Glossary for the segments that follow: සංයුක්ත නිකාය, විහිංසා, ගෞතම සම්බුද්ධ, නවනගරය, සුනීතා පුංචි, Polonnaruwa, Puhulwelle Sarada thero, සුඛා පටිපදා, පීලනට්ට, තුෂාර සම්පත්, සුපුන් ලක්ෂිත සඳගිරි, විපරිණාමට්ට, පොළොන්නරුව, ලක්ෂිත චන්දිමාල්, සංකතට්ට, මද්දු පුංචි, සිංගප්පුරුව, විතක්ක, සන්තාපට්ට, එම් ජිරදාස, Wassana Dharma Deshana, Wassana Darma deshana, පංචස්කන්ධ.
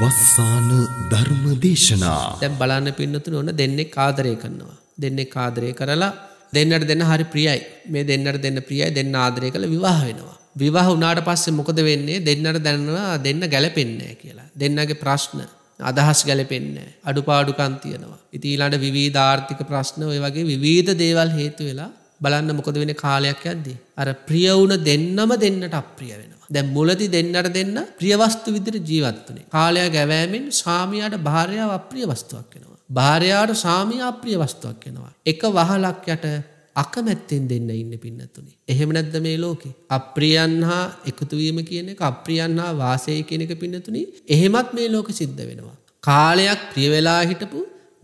වස්සාන ධර්ම දේශනා. දැන් බලන්න පින්නතුනි ඕන දෙන්නෙක් ආදරය කරනවා. දෙන්නෙක් ආදරය කරලා දෙන්නට දෙන්න හරි ප්‍රියයි. මේ දෙන්නට දෙන්න ප්‍රියයි. දෙන්න ආදරය කළා විවාහ වෙනවා. විවාහ වුණාට පස්සේ මොකද වෙන්නේ? දෙන්නට දැනනවා දෙන්න ගැලපෙන්නේ නැහැ කියලා. දෙන්නගේ ප්‍රශ්න අදහස් ගැලපෙන්නේ නැහැ. අඩුපාඩුකම් තියෙනවා. ඉතින් ඊළඟ විවිධ ආර්ථික ප්‍රශ්න ඔය වගේ විවිධ දේවල් හේතු වෙලා බලන්න මොකද වෙන්නේ කාලයක් යද්දී. අර ප්‍රිය වුණ දෙන්නම දෙන්නට අප්‍රිය වෙනවා. දැන් මුලදී දෙන්නට දෙන්න ප්‍රිය වස්තු විදිහට ජීවත් වුණේ. කාලය ගෑවීමෙන් සාමියාට භාර්යාව අප්‍රිය වස්තුවක් වෙනවා. භාර්යාවට සාමියා අප්‍රිය වස්තුවක් වෙනවා. එක වහලක් යට අකමැත්තෙන් දෙන්න ඉන්නේ පින්නතුනේ. එහෙම නැද්ද මේ ලෝකේ? අප්‍රියන් හා එකතු වීම කියන එක, අප්‍රියන් හා වාසය කියන එක පින්නතුනේ. එහෙමත් මේ ලෝකෙ සිද්ධ වෙනවා. කාලයක් ප්‍රිය වෙලා හිටපු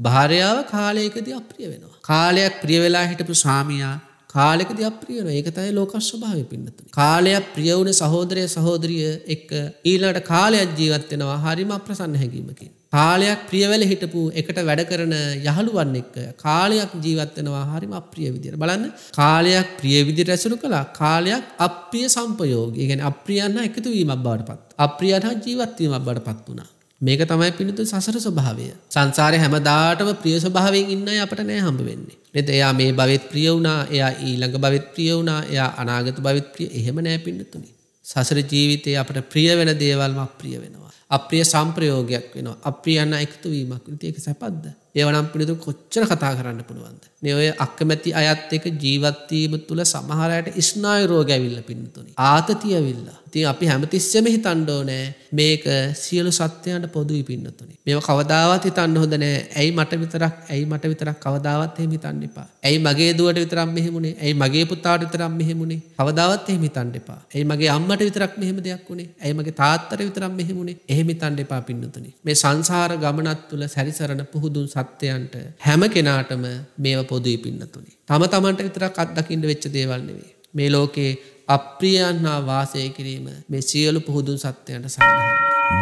භාර්යාව කාලයකදී අප්‍රිය වෙනවා. කාලයක් ප්‍රිය වෙලා හිටපු සාමියා කාලයකදී අප්‍රිය වෙනවා. ඒක තමයි ලෝක ස්වභාවය පින්නතුනි. කාලයක් ප්‍රිය වුණ සහෝදරය සහෝදරිය එක්ක ඊළඟට කාලයක් ජීවත් වෙනවා හරිම අප්‍රසන්න හැඟීමකින්. කාලයක් ප්‍රිය වෙල හිටපු එකට වැඩ කරන යහළුවන් එක්ක කාලයක් ජීවත් වෙනවා හරිම අප්‍රිය විදියට. බලන්න කාලයක් ප්‍රිය විදියට ඇසුරු කළා. කාලයක් අප්‍රිය සංපයෝගී. ඒ කියන්නේ අප්‍රියයන් හා එකතු වීමක් බවට පත්. අප්‍රියයන් හා ජීවත් වීමක් බවට පත් වුණා. මේක තමයි පින්නතුනි සසර ස්වභාවය. සංසාරේ හැමදාටම ප්‍රිය ස්වභාවයෙන් ඉන්න අය අපට නෑ හම්බ වෙන්නේ. නේද? එයා මේ භවෙත් ප්‍රිය වුණා, එයා ඊළඟ භවෙත් ප්‍රිය වුණා, එයා අනාගත භවෙත් ප්‍රිය. එහෙම නෑ පින්නතුනි. සසර ජීවිතේ අපට ප්‍රිය වෙන දේවල්ම අප්‍රිය වෙනවා. අප්‍රිය සංප්‍රයෝගයක් වෙනවා. අප්‍රියයන් එකතු වීමක්. ඉතින් ඒක සැපද්ද? ඒව නම් පින්නතුනි කොච්චර කතා කරන්න පුළුවන්ද? මේ ඔය අකමැති අයත් එක්ක ජීවත් වීම තුල සමහර අයට ස්නායු රෝග ඇවිල්ලා පින්නතුනි. ආතතිය ඇවිල්ලා. ඉතින් අපි හැමතිස්සෙම හිතන්න ඕනේ මේක සියලු සත්‍යයන්ට පොදුයි පින්නතුනේ. මේව කවදාවත් හිතන්න හොඳ නෑ. ඇයි මට විතරක් කවදාවත් එහෙම හිතන්න එපා. ඇයි මගේ දුවට විතරක් මෙහෙම උනේ? ඇයි මගේ පුතාට විතරක් මෙහෙම උනේ? කවදාවත් එහෙම හිතන්න එපා. ඇයි මගේ අම්මට විතරක් මෙහෙම දෙයක් උනේ? ඇයි මගේ තාත්තට විතරක් මෙහෙම උනේ? එහෙම හිතන්න එපා පින්නතුනේ. මේ සංසාර ගමනත් තුළ සැරිසරන පුහුදුන් සත්‍යයන්ට හැම කෙනාටම මේව පොදුයි පින්නතුනේ. තම තමන්ට විතරක් අත්දකින්න වෙච්ච දේවල් නෙවෙයි. මේ ලෝකේ අප්‍රියයන් හා වාසය කිරීම මේ සියලු පුහුදුන් සත්‍යයන්ට සාධාරණයි.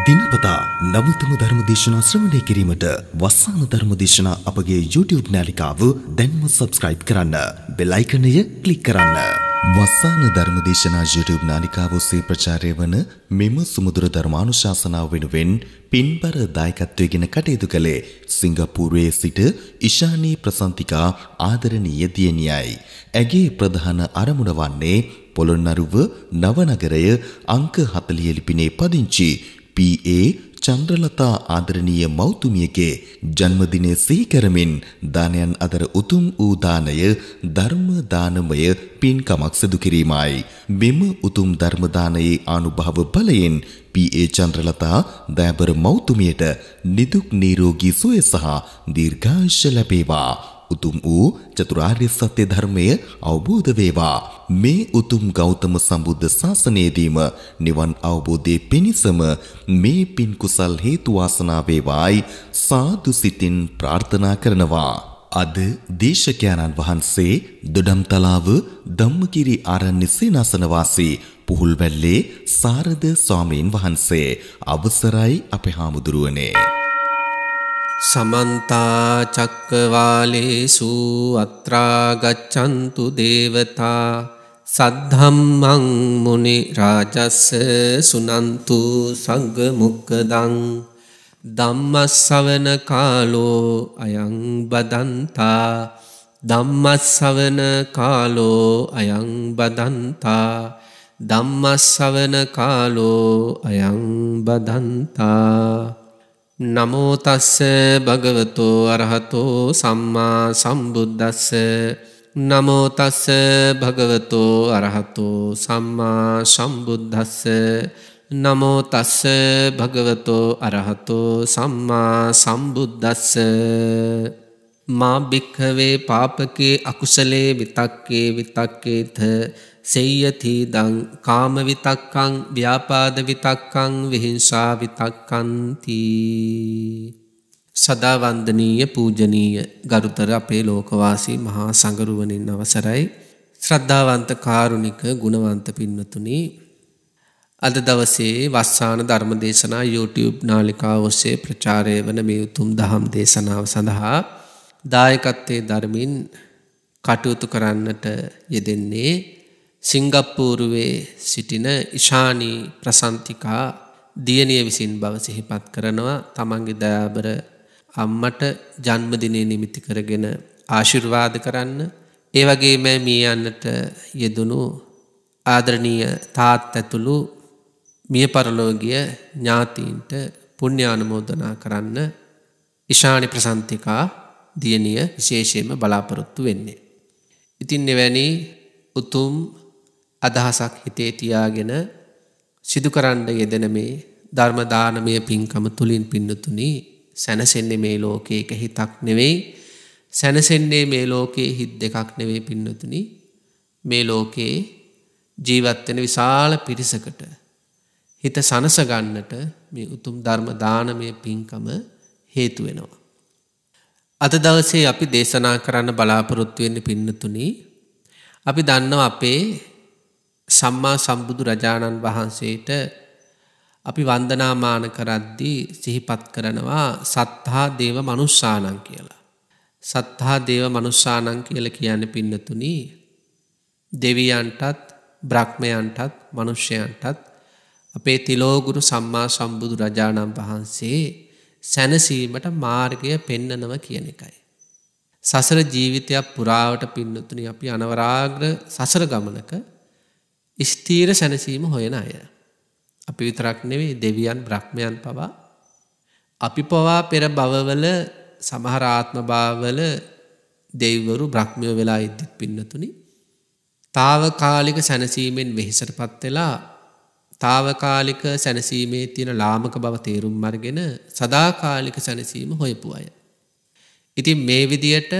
දිනපතා නවතම ධර්ම දේශනා ශ්‍රවණය කිරීමට වස්සාන ධර්ම දේශනා අපගේ YouTube නාලිකාව දැන්ම subscribe කරන්න. bell icon එක click කරන්න. වස්සාන ධර්ම දේශනා YouTube නාලිකාව ඔස්සේ ප්‍රචාරය වන මෙම සුමధుර ධර්මානුශාසනාව වෙනුවෙන් පින්බර දායකත්වයෙන් කටයුතු කළේ සිංගප්පූරුවේ සිට ඉෂානි ප්‍රසන්තිකා ආදරණීය දියණියයි. ඇගේ ප්‍රධාන අරමුණ වන්නේ පොළොන්නරුව නවනගරය අංක 40 ලිපිනේ පදිංචි P A චන්ද්‍රලතා ආදරණීය මෞතුමියගේ ජන්මදිනය සිහි කරමින් දානයන් අතර උතුම් වූ දානය ධර්ම දානමය පින්කමක් සිදු කිරීමයි. මෙම උතුම් ධර්ම දානයේ ආනුභාව බලයෙන් P A චන්ද්‍රලතා දයබර මෞතුමියට නිදුක් නිරෝගී සුවය සහ දීර්ඝායුෂ ලැබේවා. උතුම් වූ චතුරාර්ය සත්‍ය ධර්මය අවබෝධ වේවා. මේ උතුම් ගෞතම සම්බුද්ධ ශාසනයේදීම නිවන් අවබෝධයේ පිණිසම මේ පින් කුසල් හේතු වාසනා වේවායි සාදු සිතින් ප්‍රාර්ථනා කරනවා. අද දේශකයන්න් වහන්සේ දොඩම්තලාව ධම්මගිරි ආරණ්‍ය සේනාසන වාසී පුහුල්වැල්ලේ සාරද ස්වාමීන් වහන්සේ අවසරයි අපේ හාමුදුරුවනේ. समन्ता चक्रवालेषु अत्रा गच्छन्तु देवता सद्धम्मं मुनिराजस्स सुनन्तु संघमुक्तं धम्मस्सवण कालो अयं बदन्ता धम्मस्सवण कालो अयं बदन्ता धम्मस्सवण कालो अयं बदन्ता නමෝ තස්ස භගවතෝ අරහතෝ සම්මා සම්බුද්දස්ස නමෝ තස්ස භගවතෝ අරහතෝ සම්මා සම්බුද්දස්ස නමෝ තස්ස භගවතෝ අරහතෝ සම්මා සම්බුද්දස්ස මා භික්ඛවේ පාපකේ අකුසලේ විතක්කේ විතක්කේත සේයති දං කාම විතක්කං ව්‍යාපාද විතක්කං විහිංසා විතක්කන්ති. සදා වන්දනීය පූජනීය ගරුතර අපේ ලෝකවාසී මහා සංඝරුවනින් අවසරයි ශ්‍රද්ධාවන්ත කාරුණික ගුණවන්ත පින්වතුනි, අද දවසේ වස්සාන ධර්ම දේශනා YouTube නාලිකාව ඔස්සේ ප්‍රචාරය වන මේ උතුම් දහම් දේශනාව සඳහා දායකත්වයේ ධර්මින් කටයුතු කරන්නට යෙදෙන්නේ සිංගප්පූරුවේ සිටින ඉෂානි ප්‍රසන්තිකා දියණිය විසින් බව සිහිපත් කරනවා. තමන්ගේ දයාබර අම්මට ජන්මදිනයේ නිමිති කරගෙන ආශිර්වාද කරන්න. ඒ වගේම මිය යන්නට යෙදුණු ආදරණීය තාත්තතුළු මිය පරලොව ගිය ඥාතීන්ට පුණ්‍යානුමෝදනා කරන්න ඉෂානි ප්‍රසන්තිකා දියණිය විශේෂයෙන්ම බලාපොරොත්තු වෙන්නේ. ඉතින් එවැනි උතුම් අදහසක් හිතේ තියාගෙන සිදු කරන්න යෙදෙන මේ ධර්ම දානමය පින්කම තුලින් පින්නතුනි සැනසෙන්නේ මේ ලෝකේ එක හිතක් නෙවෙයි, සැනසෙන්නේ මේ ලෝකේ හිත දෙකක් නෙවෙයි පින්නතුනි, මේ ලෝකේ ජීවත් වෙන විශාල පිරිසකට හිත සනස ගන්නට මේ උතුම් ධර්ම දානමය පින්කම හේතු වෙනවා. අද දවසේ අපි දේශනා කරන්න බලාපොරොත්තු වෙන්නේ පින්නතුනි, අපි දන්නවා අපේ සම්මා සම්බුදු රජාණන් වහන්සේට අපි වන්දනාමාන කරද්දී සිහිපත් කරනවා සත්තා දේව මනුස්සානං කියලා. සත්තා දේව මනුස්සානං කියලා කියන්නේ පින්නතුනි දෙවියන්ටත් බ්‍රහ්මයන්ටත් මනුෂ්‍යයන්ටත් අපේ තිලෝගුරු සම්මා සම්බුදු රජාණන් වහන්සේ සැනසීමට මාර්ගය පෙන්නනවා කියන එකයි. සසර ජීවිතයක් පුරාවට පින්නතුනි අපි අනවරාග්‍ර සසර ගමනක ස්ථීර සැනසීම හොයන අය. අපි විතරක් නෙවෙයි දෙවියන් බ්‍රහ්මයන් පවා අපි පවා පෙර භවවල සමහර ආත්ම භවවල දෙවිවරු බ්‍රහ්මයෝ වෙලා ඉද්දිත් පින්නතුනි తాවකාලික සැනසීමෙන් වෙහෙසටපත් වෙලා తాවකාලික සැනසීමේ තියෙන ලාමක බව තේරුම් අරගෙන සදාකාලික සැනසීම හොයපු අය. ඉතින් මේ විදියට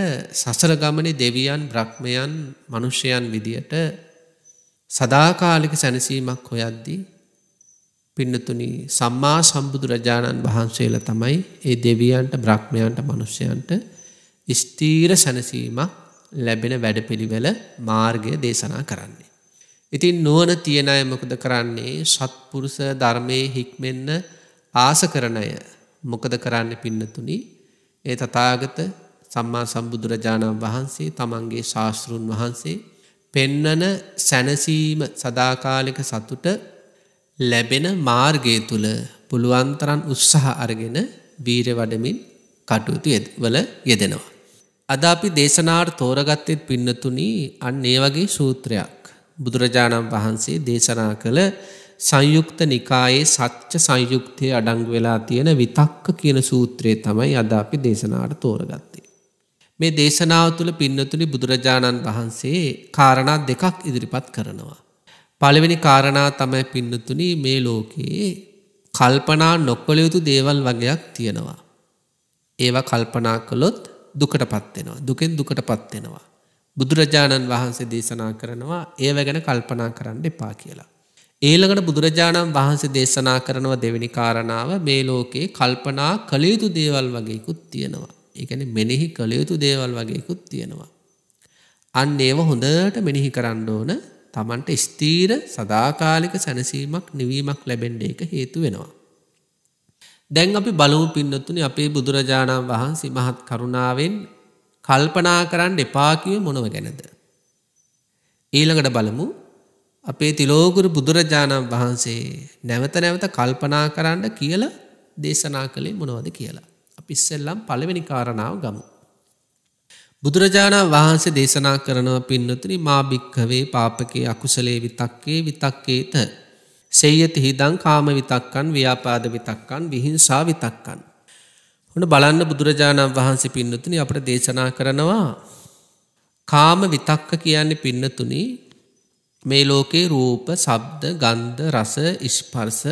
සසර ගමනේ දෙවියන් බ්‍රහ්මයන් මිනිසයන් විදියට සදාකාලික සැනසීමක් හොයද්දී පින්නතුනි සම්මා සම්බුදුරජාණන් වහන්සේලා තමයි ඒ දෙවියන්ට බ්‍රහ්මයන්ට මිනිසයන්ට ස්ථීර සැනසීමක් ලැබෙන වැඩපිළිවෙල මාර්ගය දේශනා කරන්නේ. ඉතින් නුවණ තියන අය මොකද කරන්නේ? සත්පුරුෂ ධර්මයේ හික්මෙන්න ආස කරන අය මොකද කරන්නේ පින්නතුනි? ඒ තථාගත සම්මා සම්බුදුරජාණන් වහන්සේ තමන්ගේ ශාස්ත්‍රුන් වහන්සේ පෙන්නන සැනසීම සදාකාලික සතුට ලැබෙන මාර්ගය තුල පුළුවන් තරම් උත්සාහ අරගෙන වීර වඩමින් කටයුතු වල යෙදෙනවා. අද අපි දේශනාවට තෝරගත්තේ පින්නතුණි අන්න ඒ වගේ සූත්‍රයක්. බුදුරජාණන් වහන්සේ දේශනා කළ සංයුක්ත නිකායේ සත්‍ය සංයුක්තයේ අඩංගු වෙලා තියෙන විතක්ක කියන සූත්‍රය තමයි අද අපි දේශනාවට තෝරගත්තේ. මේ දේශනාව තුළ පින්නතුනි බුදුරජාණන් වහන්සේ කාරණා දෙකක් ඉදිරිපත් කරනවා. පළවෙනි කාරණා තමයි පින්නතුනි මේ ලෝකයේ කල්පනා නොකළ යුතු දේවල් වගේක් තියෙනවා. ඒවා කල්පනා කළොත් දුකටපත් වෙනවා. දුකෙන් දුකටපත් වෙනවා. බුදුරජාණන් වහන්සේ දේශනා කරනවා ඒව ගැන කල්පනා කරන්න එපා කියලා. ඊළඟට බුදුරජාණන් වහන්සේ දේශනා කරනවා දෙවෙනි කාරණාව මේ ලෝකයේ කල්පනා කළ යුතු දේවල් වගේකුත් තියෙනවා. ඒ කියන්නේ මෙනෙහි කළ යුතු දේවල් වගේකුත් තියෙනවා. අන්න ඒව හොඳට මෙනෙහි කරන්න ඕන. Tamanට ස්ථීර සදාකාලික සැනසීමක් නිවීමක් ලැබෙන්න ඒක හේතු වෙනවා. දැන් අපි බලමු පින්නතුනි අපේ බුදුරජාණන් වහන්සේ මහත් කරුණාවෙන් කල්පනා කරන්න එපා කියේ මොනව ගැනද? ඊළඟට බලමු අපේ තිලෝගුරු බුදුරජාණන් වහන්සේ නැවත නැවත කල්පනා කරන්න කියලා දේශනා කළේ මොනවද කියලා. අපි ඉස්සෙල්ලම පළවෙනි කාරණාව ගමු. බුදුරජාණන් වහන්සේ දේශනා කරනවා පින්නතුනි මා භික්ඛවේ පාපකේ අකුසලේ විතක්කේ විතක්කේත සේයති හිදං කාම විතක්කං ව්‍යාපාද විතක්කං විහිංසා විතක්කං. ඔන්න බලන්න බුදුරජාණන් වහන්සේ පින්නතුනි අපට දේශනා කරනවා කාම විතක්ක කියන්නේ පින්නතුනි මේ ලෝකේ රූප, ශබ්ද, ගන්ධ, රස, ස්පර්ශ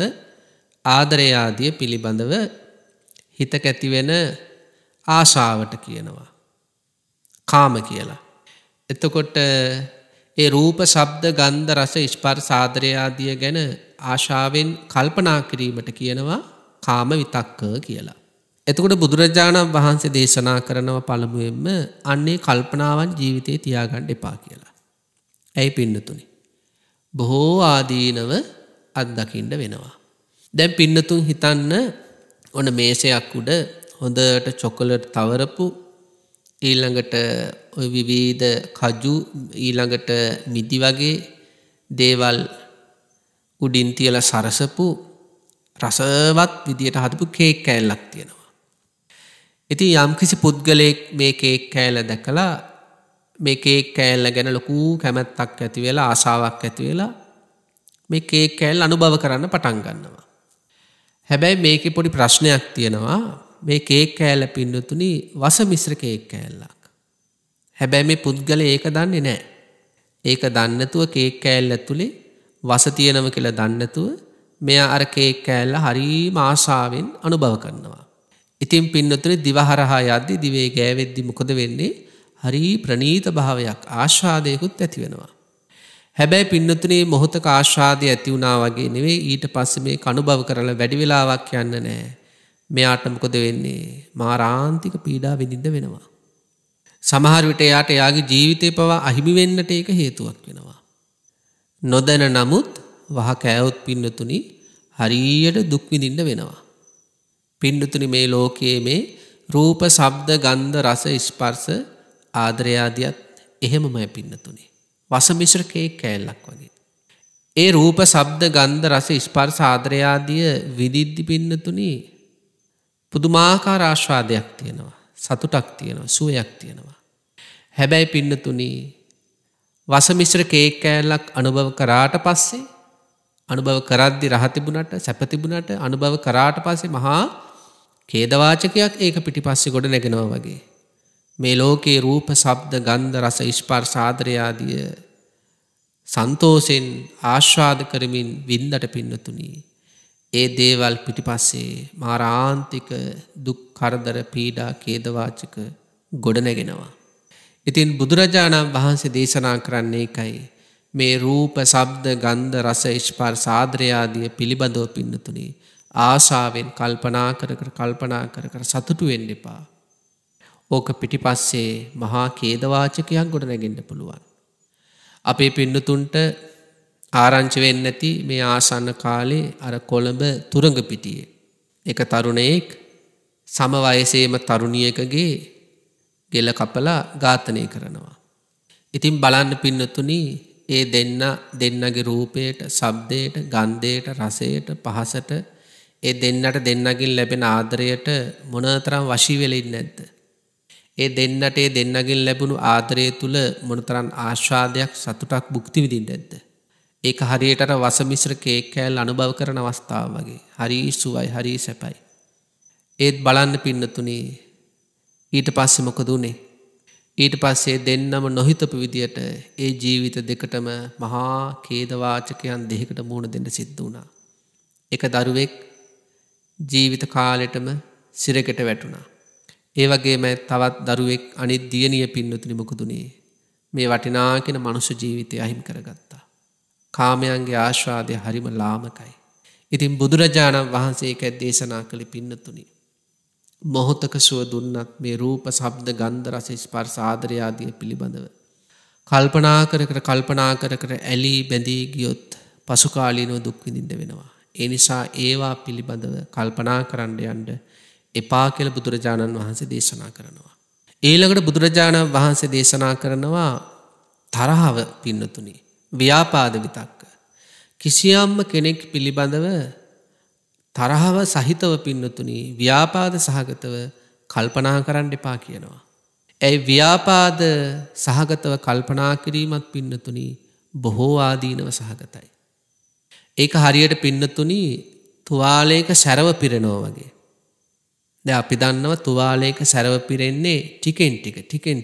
ආදරය ආදී පිළිබඳව හිත කැතිවෙන ආශාවට කියනවා කාම කියලා. එතකොට ඒ රූප, ශබ්ද, ගන්ධ, රස, ස්පර්ශ, ආදරය ආදී ගැන ආශාවෙන් කල්පනා කිරීමට කියනවා කාම විතක්ක කියලා. එතකොට බුදුරජාණන් වහන්සේ දේශනා කරනව පළමුවෙන්ම අන්නේ කල්පනාවන් ජීවිතේ තියාගන්න එපා කියලා. ඇයි පින්නතුනි? බොහෝ ආදීනව අත්දකින්න වෙනවා. දැන් පින්නතුන් හිතන්න ඔන්න මේසයක් උඩ හොඳට චොකලට් තවරපු ඊළඟට ওই විවිධ කජු ඊළඟට මිදි වගේ දේවල් උඩින් තියලා සරසපු රසවත් විදියට හදපු කේක් කෑල්ලක් තියෙනවා. ඉතින් යම්කිසි පුද්ගලයෙක් මේ කේක් කෑල්ල දැකලා මේ කේක් කෑල්ල ගැන ලොකු කැමැත්තක් ඇති වෙලා ආසාවක් ඇති වෙලා මේ කේක් කෑල්ල අනුභව කරන්න පටන් ගන්නවා. හැබැයි මේකේ පොඩි ප්‍රශ්නයක් තියෙනවා. මේ කේක් කෑල්ල පින්නතුනි වස මිශ්‍ර කේක් කෑල්ලක්. හැබැයි මේ පුද්ගලයා ඒක දන්නේ නැහැ. ඒක දන්නේ නැතුව කේක් කෑල්ල ඇතුලේ වස තියෙනවා කියලා දන්නේ නැතුව මෙයා අර කේක් කෑල්ල හරිම ආශාවෙන් අනුභව කරනවා. ඉතින් පින්නතුනි දිවහරහා යද්දි දිවේ ගෑවෙද්දි මොකද වෙන්නේ? හරි ප්‍රණීත භාවයක් ආශාදයකුත් ඇති වෙනවා. හැබැයි පින්නතුනි මොහොතක ආශාදය ඇති වුණා වගේ නෙවෙයි ඊට පස්සේ මේක අනුභව කරලා වැඩි වෙලාවක් යන්න නැහැ. මෙයාට මොකද වෙන්නේ? මාරාන්තික පීඩා විඳින්න වෙනවා. සමහර විට එයාට එයාගේ ජීවිතේ පවා අහිමි වෙන්නට ඒක හේතුවක් වෙනවා. නොදැන නමුත් වහ කෑවොත් පින්නතුනි හරියට දුක් විඳින්න වෙනවා. පින්නතුනි මේ ලෝකයේ මේ රූප, ශබ්ද, ගන්ධ, රස, ස්පර්ශ ආදරය ආදියත් එහෙමමයි පින්නතුනි. වස මිශ්‍ර කේක් කෑල්ලක් වගේ. ඒ රූප, ශබ්ද, ගන්ධ, රස, ස්පර්ශ ආදරය ආදිය විදිද්දි පින්නතුනි පුදුමාකාර ආස්වාදයක් තියෙනවා. සතුටක් තියෙනවා, සුවයක් තියෙනවා. හැබැයි පින්නතුනි වස මිශ්‍ර කේක් කෑල්ලක් අනුභව කරාට පස්සේ අනුභව කරද්දි රහ තිබුණාට සැප තිබුණාට අනුභව කරාට පස්සේ මහා ඛේදවාචකයක් ඒක පිටිපස්සේ ගොඩ නැගෙනවා වගේ මේ ලෝකේ රූප, ශබ්ද, ගන්ධ, රස, ස්පර්ශ ආදරය ආදී සන්තෝෂෙන් ආස්වාද කරමින් විඳට පින්නතුණි ඒ දේවල් පිටිපස්සේ මාරාන්තික දුක්, කරදර, පීඩා, ඛේදවාචක ගොඩ නැගෙනවා. ඉතින් බුදුරජාණන් වහන්සේ දේශනා කරන්නේ එකයි මේ රූප, ශබ්ද, ගන්ධ, රස, ස්පර්ශ ආදරය ආදී පිළිබඳව පින්නතුණි ආශාවෙන් කල්පනා කර සතුටු වෙන්න එපා. ඕක පිටිපස්සේ මහා ඛේදවාචකයක් ගොඩ නැගෙන්න පුළුවන්. අපේ පින්නතුන්ට ආරංචි වෙන්නේ නැති මේ ආසන්න කාලේ අර කොළඹ තුරඟ පිටියේ එක තරුණයෙක් සම වයසේම තරුණියකගේ ගෙල කපලා ඝාතනය කරනවා. ඉතින් බලන්න පින්නතුණි ඒ දෙන්නගේ රූපයට, ශබ්දයට, ගන්ධයට, රසයට, පහසට ඒ දෙන්නගෙන් ලැබෙන ආදරයට මොනතරම් වශී වෙලා ඉන්නේ නැද්ද? ඒ දෙන්නට ඒ දෙන්නගෙන් ලැබුණු ආදරය තුල මොනතරම් ආශාදයක්, සතුටක්, භුක්ති විඳින්නේ නැද්ද? ඒක හරියට අර වස මිශ්‍ර කේක් කෑල්ල අනුභව කරන අවස්ථාව වගේ. හරි සුවයි, හරි සැපයි. ඒත් බලන්න පින්නතුණි ඊට පස්සේ මොකද උනේ? ඊට පස්සේ දෙන්නම නොහිතපු විදියට ඒ ජීවිත දෙකටම මහා ඛේදවාචකයන් දෙකකට මුහුණ දෙන්න සිද්ධ වුණා. එක දරුවෙක් ජීවිත කාලෙටම සිරකට වැටුණා. ඒ වගේම තවත් දරුවෙක් අනිත් දියණිය පින්නතුනි මොකදුනේ? මේ වටිනා කියන මනුෂ්‍ය ජීවිතය අහිමි කරගත්තා. කාමයන්ගේ ආශාදය හරිම ලාමකයි. ඉතින් බුදුරජාණන් වහන්සේ ඒක දේශනා කළ පින්නතුනි මොහොතක සුව දුන්නත් මේ රූප, ශබ්ද, ගන්ධ, රස, ස්පර්ශ ආදරය ආදී පිළිබඳව කල්පනා කර කර ඇලී බැඳී ගියොත් පසු කාලීනව දුක් විඳින්න වෙනවා. ඒ නිසා ඒවා පිළිබඳව කල්පනා කරන්න යන්න එපා කියලා බුදුරජාණන් වහන්සේ දේශනා කරනවා. ඊළඟට බුදුරජාණන් වහන්සේ දේශනා කරනවා තරහව පින්නතුණි, ව්‍යාපාද විතක්ක. කිසියම්ම කෙනෙක් පිළිබඳව තරහව සහිතව පින්නතුණි ව්‍යාපාද සහගතව කල්පනා කරන්න එපා කියනවා. ඒ ව්‍යාපාද සහගතව කල්පනා කිරීමත් පින්නතුණි බොහෝ ආදීනව සහගතයි. ඒක හරියට පින්නතුණි තුවාලයක සැරව පිරෙනවා වගේ. දැන් අපි දන්නවා තුවාලයක සැරව පිරෙන්නේ ටිකෙන්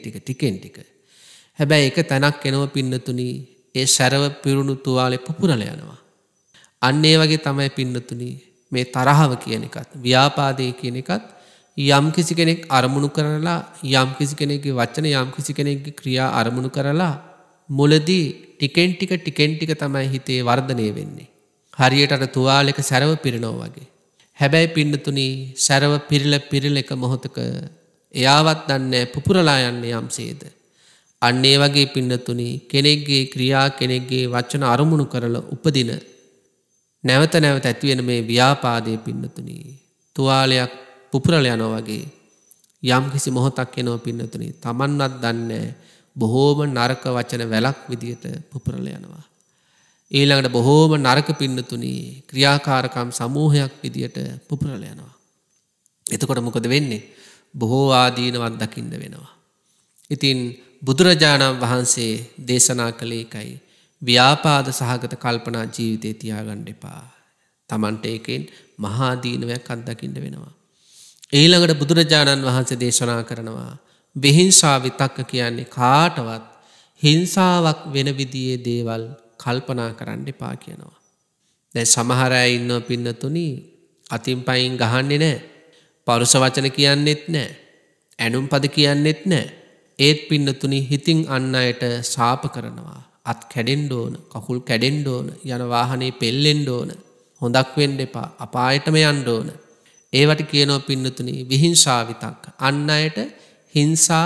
ටික. හැබැයි ඒක තනක් එනවා පින්නතුණි ඒ සැරව පිරුණු තුවාලේ පුපුරලා යනවා. අන්න ඒ වගේ තමයි පින්නතුණි මේ තරහව කියන එකත් ව්‍යාපාදේ කියන එකත් යම්කිසි කෙනෙක් අරමුණු කරලා යම්කිසි කෙනෙක්ගේ වචන යම්කිසි කෙනෙක්ගේ ක්‍රියා අරමුණු කරලා මුලදී ටිකෙන් ටික තමයි හිතේ වර්ධනය වෙන්නේ. හරියට අර තුවාලයක සැරව පිරෙනවා වගේ. හැබැයි පින්නතුණි සැරව පිරෙල එක මොහොතක එයාවත් දන්නේ පුපුරලා යන්නේ යම්සේද. අන්න ඒ වගේ පින්නතුණි කෙනෙක්ගේ ක්‍රියා කෙනෙක්ගේ වචන අරමුණු කරලා උපදින නැවත ඇති වෙන මේ ව්‍යාපාදයේ පින්නතුණි තුවාලයක් පුපුරලා යනවා වගේ යම්කිසි මොහොතක් එනවා පින්නතුණි තමන්වත් දන්නේ බොහෝම නරක වචන වැලක් විදියට පුපුරලා යනවා. ඊළඟට බොහෝම නරක පින්නතුනි ක්‍රියාකාරකම් සමූහයක් විදියට පුපුරලා යනවා. එතකොට මොකද වෙන්නේ? බොහෝ ආදීනවත් දකින්න වෙනවා. ඉතින් බුදුරජාණන් වහන්සේ දේශනා කළේ එකයි ව්‍යාපාද සහගත කල්පනා ජීවිතේ තියාගන්න එපා. Tamante එකෙන් මහා ආදීනයක් අත්දකින්න වෙනවා. ඊළඟට බුදුරජාණන් වහන්සේ දේශනා කරනවා විහිංසා විතක්ක කියන්නේ කාටවත් හිංසාවක් වෙන විදිහේ දේවල් කල්පනා කරන්න එපා කියනවා. දැන් සමහර අය ඉන්නව පින්නතුනි අතින් පයින් ගහන්නේ නැහැ. පරුස වචන කියන්නේත් නැහැ. ඇනුම් පද කියන්නේත් නැහැ. ඒත් පින්නතුනි හිතින් අන් අයට ශාප කරනවා. අත් කැඩෙන්න ඕන, කකුල් කැඩෙන්න ඕන, යන වාහනේ පෙල්ලෙන්න ඕන, හොඳක් වෙන්න එපා, අපායටම යන්න ඕන. ඒවට කියනවා පින්නතුනි විහිංසා විතක්ක. අන් අයට හිංසා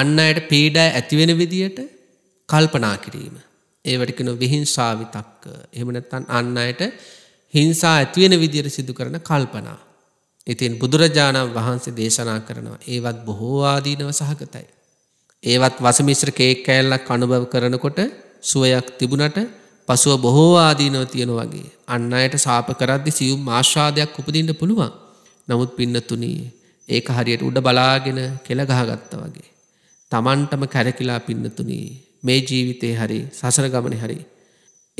අන් අයට පීඩා ඇති වෙන විදියට කල්පනා කිරීම. ඒවට කියනවා විහිංසා විතක්ක. එහෙම නැත්නම් අන් අයට හිංසා ඇති වෙන විදියට සිදු කරන කල්පනා. ඉතින් බුදුරජාණන් වහන්සේ දේශනා කරනවා ඒවත් බොහෝ ආදීනව සහගතයි. ඒවත් වසමිශ්‍ර කේක් කෑල්ලක් අනුභව කරනකොට සුවයක් තිබුණට පසුව බොහෝ ආදීනව තියෙන වගේ අන් අයට ශාප කරද්දී සියුම් ආශාදයක් උපදින්න පුළුවන්. නමුත් පින්නතුණි ඒක හරියට උඩ බලාගෙන කෙල ගහගත්තා වගේ තමන්ටම කැරකිලා පින්නතුණි මේ ජීවිතේ හරි සසර ගමනේ හරි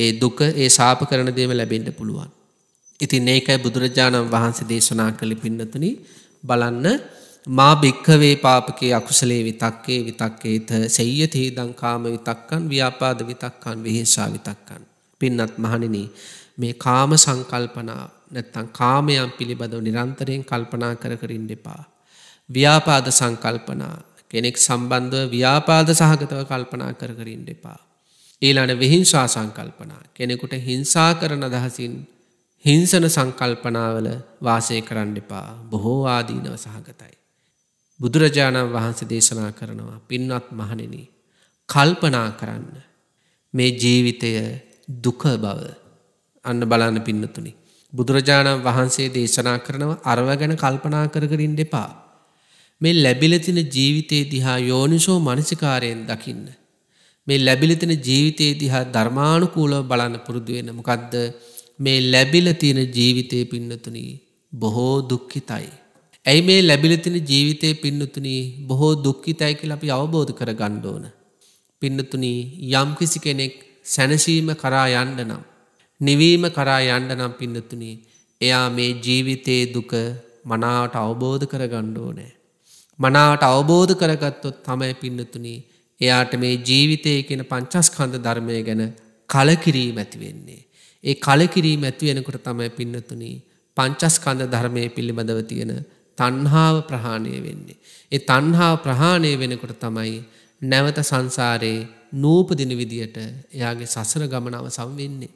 ඒ දුක ඒ ශාප කරන දේම ලැබෙන්න පුළුවන්. ඉතින් ඒකයි බුදුරජාණන් වහන්සේ දේශනා කළ පින්නතුණි බලන්න මා භික්ඛවේ පාපකේ අකුසලේ විතක්කේ විතක්කේත සෙය්‍යතේ දං කාම විතක්කං ව්‍යාපාද විතක්කං විහිංසා විතක්කං. පින්නත් මහණෙනි මේ කාම සංකල්පනා නැත්තම් කාමයන් පිළිබඳව නිරන්තරයෙන් කල්පනා කර ඉන්න එපා. ව්‍යාපාද සංකල්පනා කෙනෙක් සම්බන්ධව ව්‍යාපාද සහගතව කල්පනා කර ඉන්න එපා. ඊළඟ විහිංසා සංකල්පනා කෙනෙකුට හිංසා කරන අදහසින් හිංසන සංකල්පනාවල වාසය කරන්න එපා. බොහෝ ආදීනව සහගතයි. බුදුරජාණන් වහන්සේ දේශනා කරනවා පින්වත් මහණෙනි කල්පනා කරන්න මේ ජීවිතය දුක බව. අන්න බලන්න පින්නතුනි බුදුරජාණන් වහන්සේ දේශනා කරනවා අරව ගැන කල්පනා කර ඉන්න එපා. මේ ලැබිලා තියෙන ජීවිතේ දිහා යෝනිසෝ මනසිකාරයෙන් දකින්න. මේ ලැබිලා තියෙන ජීවිතේ දිහා ධර්මානුකූලව බලන්න පුරුදු වෙන්න. මොකද්ද මේ ලැබිලා තියෙන ජීවිතේ පින්නතුණි බොහෝ දුක්ඛිතයි. ඇයි මේ ලැබිලා තියෙන ජීවිතේ පින්නතුණි බොහෝ දුක්ඛිතයි කියලා අපි අවබෝධ කරගන්න ඕන. පින්නතුණි යම් කිසි කෙනෙක් සැනසීම කරා යන්න නම් නිවීම කරා යන්න නම් පින්නතුණි එයා මේ ජීවිතේ දුක මනාවට අවබෝධ කරගන්න ඕනේ. මනාවට අවබෝධ කරගත්තොත් තමයි පින්නතුණි එයාට මේ ජීවිතයේ කියන පංචස්කන්ධ ධර්මය ගැන කලකිරීම ඇති වෙන්නේ. ඒ කලකිරීම ඇති වෙනකොට තමයි පින්නතුණි පංචස්කන්ධ ධර්මයේ පිළිබඳව තියෙන තණ්හාව ප්‍රහාණය වෙන්නේ. ඒ තණ්හාව ප්‍රහාණය වෙනකොට තමයි නැවත සංසාරේ නූපදින විදියට එයාගේ සසර ගමන අවසන් වෙන්නේ.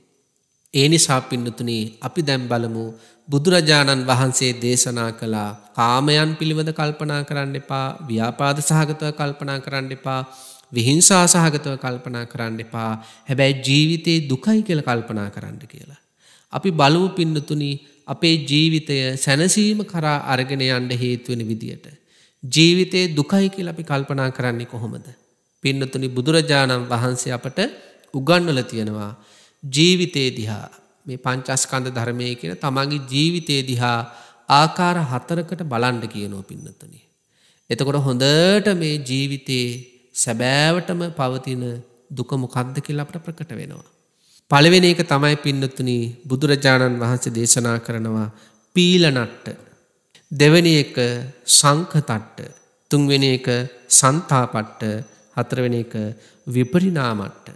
ඒ නිසා පින්නතුණි අපි දැන් බලමු බුදුරජාණන් වහන්සේ දේශනා කළා කාමයන් පිළිබඳ කල්පනා කරන්න එපා, ව්‍යාපාද සහගතව කල්පනා කරන්න එපා, විහිංසා සහගතව කල්පනා කරන්න එපා. හැබැයි ජීවිතේ දුකයි කියලා කල්පනා කරන්න කියලා. අපි බලමු පින්නතුණි අපේ ජීවිතය සැනසීම කරා අරගෙන යන්න හේතු වෙන විදියට ජීවිතේ දුකයි කියලා අපි කල්පනා කරන්නේ කොහොමද? පින්නතුණි බුදුරජාණන් වහන්සේ අපට උගන්වලා තියෙනවා ජීවිතේ දිහා මේ පංචස්කන්ධ ධර්මයේ කියන තමන්ගේ ජීවිතේ දිහා ආකාර හතරකට බලන්න කියනවා පින්නතුණි. එතකොට හොඳට මේ ජීවිතේ සැබෑවටම පවතින දුක මොකක්ද කියලා අපට ප්‍රකට වෙනවා. පළවෙනි එක තමයි පින්නතුණි බුදුරජාණන් වහන්සේ දේශනා කරනවා පීලනට්ට. දෙවෙනි එක සංකතට්ට. තුන්වෙනි එක සන්තාපට්ට. හතරවෙනි එක විපරිණාමට්ට.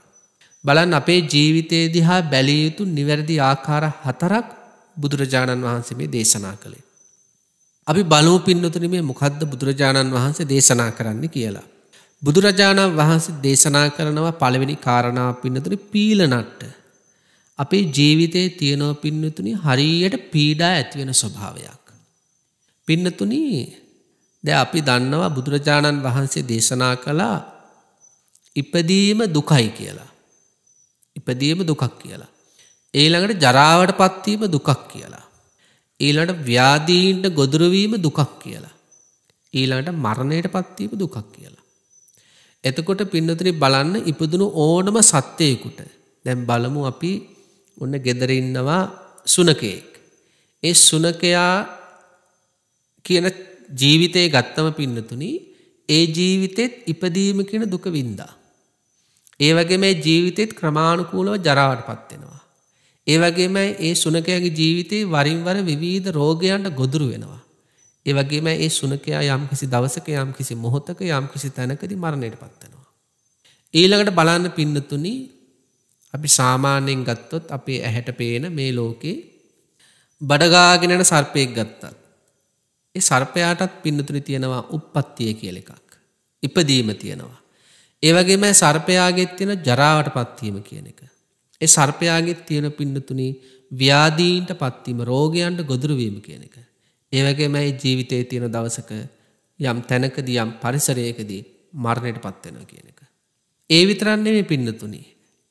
බලන්න අපේ ජීවිතයේ දිහා බැලිය යුතු නිවැරදි ආකාර හතරක් බුදුරජාණන් වහන්සේ මේ දේශනා කළේ. අපි බලමු පින්නතුනි මේ මොකද්ද බුදුරජාණන් වහන්සේ දේශනා කරන්න කියලා. බුදුරජාණන් වහන්සේ දේශනා කරනවා පළවෙනි කාරණාව පින්නතුනි පීලනට්ට. අපේ ජීවිතයේ තියෙන පින්නතුනි හරියට පීඩා ඇති වෙන ස්වභාවයක්. පින්නතුනි දැන් අපි දන්නවා බුදුරජාණන් වහන්සේ දේශනා කළා ඉපදීම දුකයි කියලා. ඉපදීම දුකක් කියලා. ඊළඟට ජරාවට පත්වීම දුකක් කියලා. ඊළඟට ව්‍යාධීන්ට ගොදුරු වීම දුකක් කියලා. ඊළඟට මරණයට පත්වීම දුකක් කියලා. එතකොට පින්නතුනි බලන්න ඉපදුණු ඕනම සත්වයකට දැන් බලමු අපි ඔන්න ගෙදර ඉන්නවා සුනකෙක්. ඒ සුනකයා කියන ජීවිතේ ගත්තම පින්නතුනි ඒ ජීවිතෙත් ඉපදීම කියන දුක වින්දා. ඒ වගේම මේ ජීවිතෙත් ක්‍රමානුකූලව ජරාවටපත් වෙනවා. ඒ වගේම මේ සුනකයාගේ ජීවිතේ වරින් වර විවිධ රෝගයන්ට ගොදුරු වෙනවා. ඒ වගේම මේ සුනකයා යම්කිසි දවසක යම්කිසි මොහොතක යම්කිසි තැනකදී මරණයටපත් වෙනවා. ඊළඟට බලන්න පින්නතුනි අපි සාමාන්‍යයෙන් ගත්තොත් අපේ ඇහැට පේන මේ ලෝකේ බඩගාගෙන යන සර්පයෙක් ගත්තා. ඒ සර්පයාටත් පින්නතුනි තියෙනවා උප්පත්තිය කියලා එකක්. ඉපදීම තියෙනවා. ඒ වගේම සර්පයාගෙත් තියෙන ජරාවටපත් වීම කියන එක. ඒ සර්පයාගෙත් තියෙන පින්නතුනි ව්‍යාධීන්ටපත් වීම, රෝගයන්ට ගොදුරු වීම කියන එක. ඒ වගේම මේ ජීවිතයේ තියෙන දවසක යම් තැනකදී යම් පරිසරයකදී මරණයටපත් වෙනවා කියන එක. ඒ විතරක් නෙමෙයි පින්නතුනි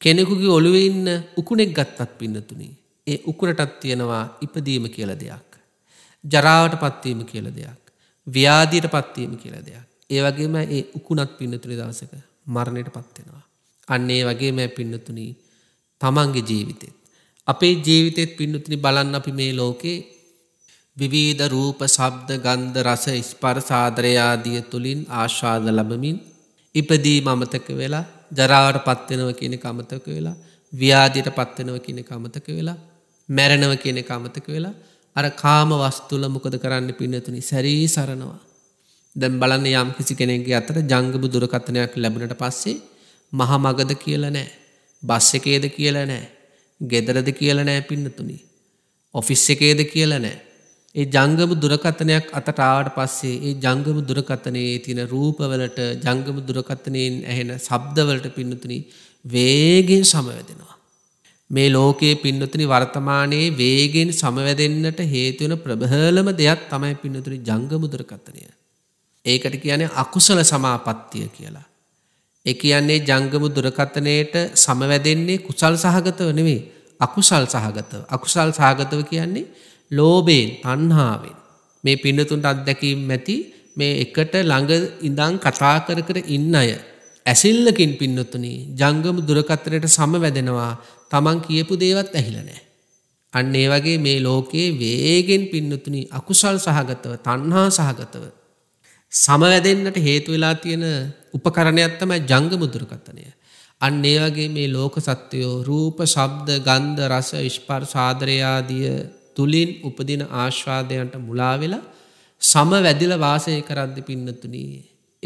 කෙනෙකුගේ ඔළුවේ ඉන්න උකුණෙක් ගත්තත් පින්නතුනි ඒ උකුණටත් තියෙනවා ඉපදීම කියලා දෙයක්, ජරාවටපත් වීම කියලා දෙයක්, ව්‍යාධියටපත් වීම කියලා දෙයක්. ඒ වගේම ඒ උකුණත් පින්නතුනි දවසක මරණයටපත් වෙනවා. අන්න ඒ වගේම පින්නතුනි තමන්ගේ ජීවිතෙත් අපේ ජීවිතෙත් පින්නතුනි බලන්න අපි මේ ලෝකේ විවිධ රූප, ශබ්ද, ගන්ධ, රස, ස්පර්ශ ආදරය ආදී තුලින් ආශාද ලැබමින් ඉපදීම අමතක වෙලා ජරාවටපත් වෙනවා කියන එක අමතක වෙලා ව්‍යාධියටපත් වෙනවා කියන එක අමතක වෙලා මැරෙනවා කියන එක අමතක වෙලා අර කාම වස්තුල මොකද කරන්න පින්නතුනි සැරී සරනවා. දැන් බලන්න යම් කිසි කෙනෙක්ගේ අතට ජංගම දුරකථනයක් ලැබුණට පස්සේ මහා මගද කියලා නැහැ, බස් එකේද කියලා නැහැ, ගෙදරද කියලා නැහැ පින්නතුනි, ඔෆිස් එකේද කියලා නැහැ. ඒ ජංගම දුරකථනයක් අතට ආවට පස්සේ ඒ ජංගම දුරකථනයේ තියෙන රූපවලට, ජංගම දුරකථනයෙන් ඇහෙන ශබ්දවලට පින්නතුනි වේගෙන් සමවැදෙනවා. මේ ලෝකයේ පින්නතුනි වර්තමානයේ වේගෙන් සමවැදෙන්නට හේතු වෙන ප්‍රබලම දෙයක් තමයි පින්නතුනි ජංගම දුරකථනය. ඒකට කියන්නේ අකුසල සමාපත්තිය කියලා. ඒ කියන්නේ ජංගම දුරකථනයේට සමවැදෙන්නේ කුසල් සහගතව නෙවෙයි, අකුසල් සහගතව. අකුසල් සහගතව කියන්නේ ලෝභයෙන්, තණ්හාවෙන් මේ පින්නතුන්ට අත්දැකීම් ඇති මේ එකට ළඟ ඉඳන් කතා කර කර ඉන්න අය ඇසිල්ලකින් පින්නතුනි ජංගම දුරකථනයට සමවැදෙනවා. Taman කියපු දේවත් ඇහිලා නැහැ. අන්න ඒ වගේ මේ ලෝකයේ වේගෙන් පින්නතුනි අකුසල් සහගතව, තණ්හා සහගතව සමවැදෙන්නට හේතු වෙලා තියෙන උපකරණයක් තමයි ජංගම දුරකථනය. අන්න ඒ වගේ මේ ලෝක සත්වයෝ රූප, ශබ්ද, ගන්ධ, රස, ස්පර්ශ, ආදරය ආදී තුලින් උපදින ආස්වාදයන්ට මුලා වෙලා සමවැදිලා වාසය කරද්දී පින්නතුනි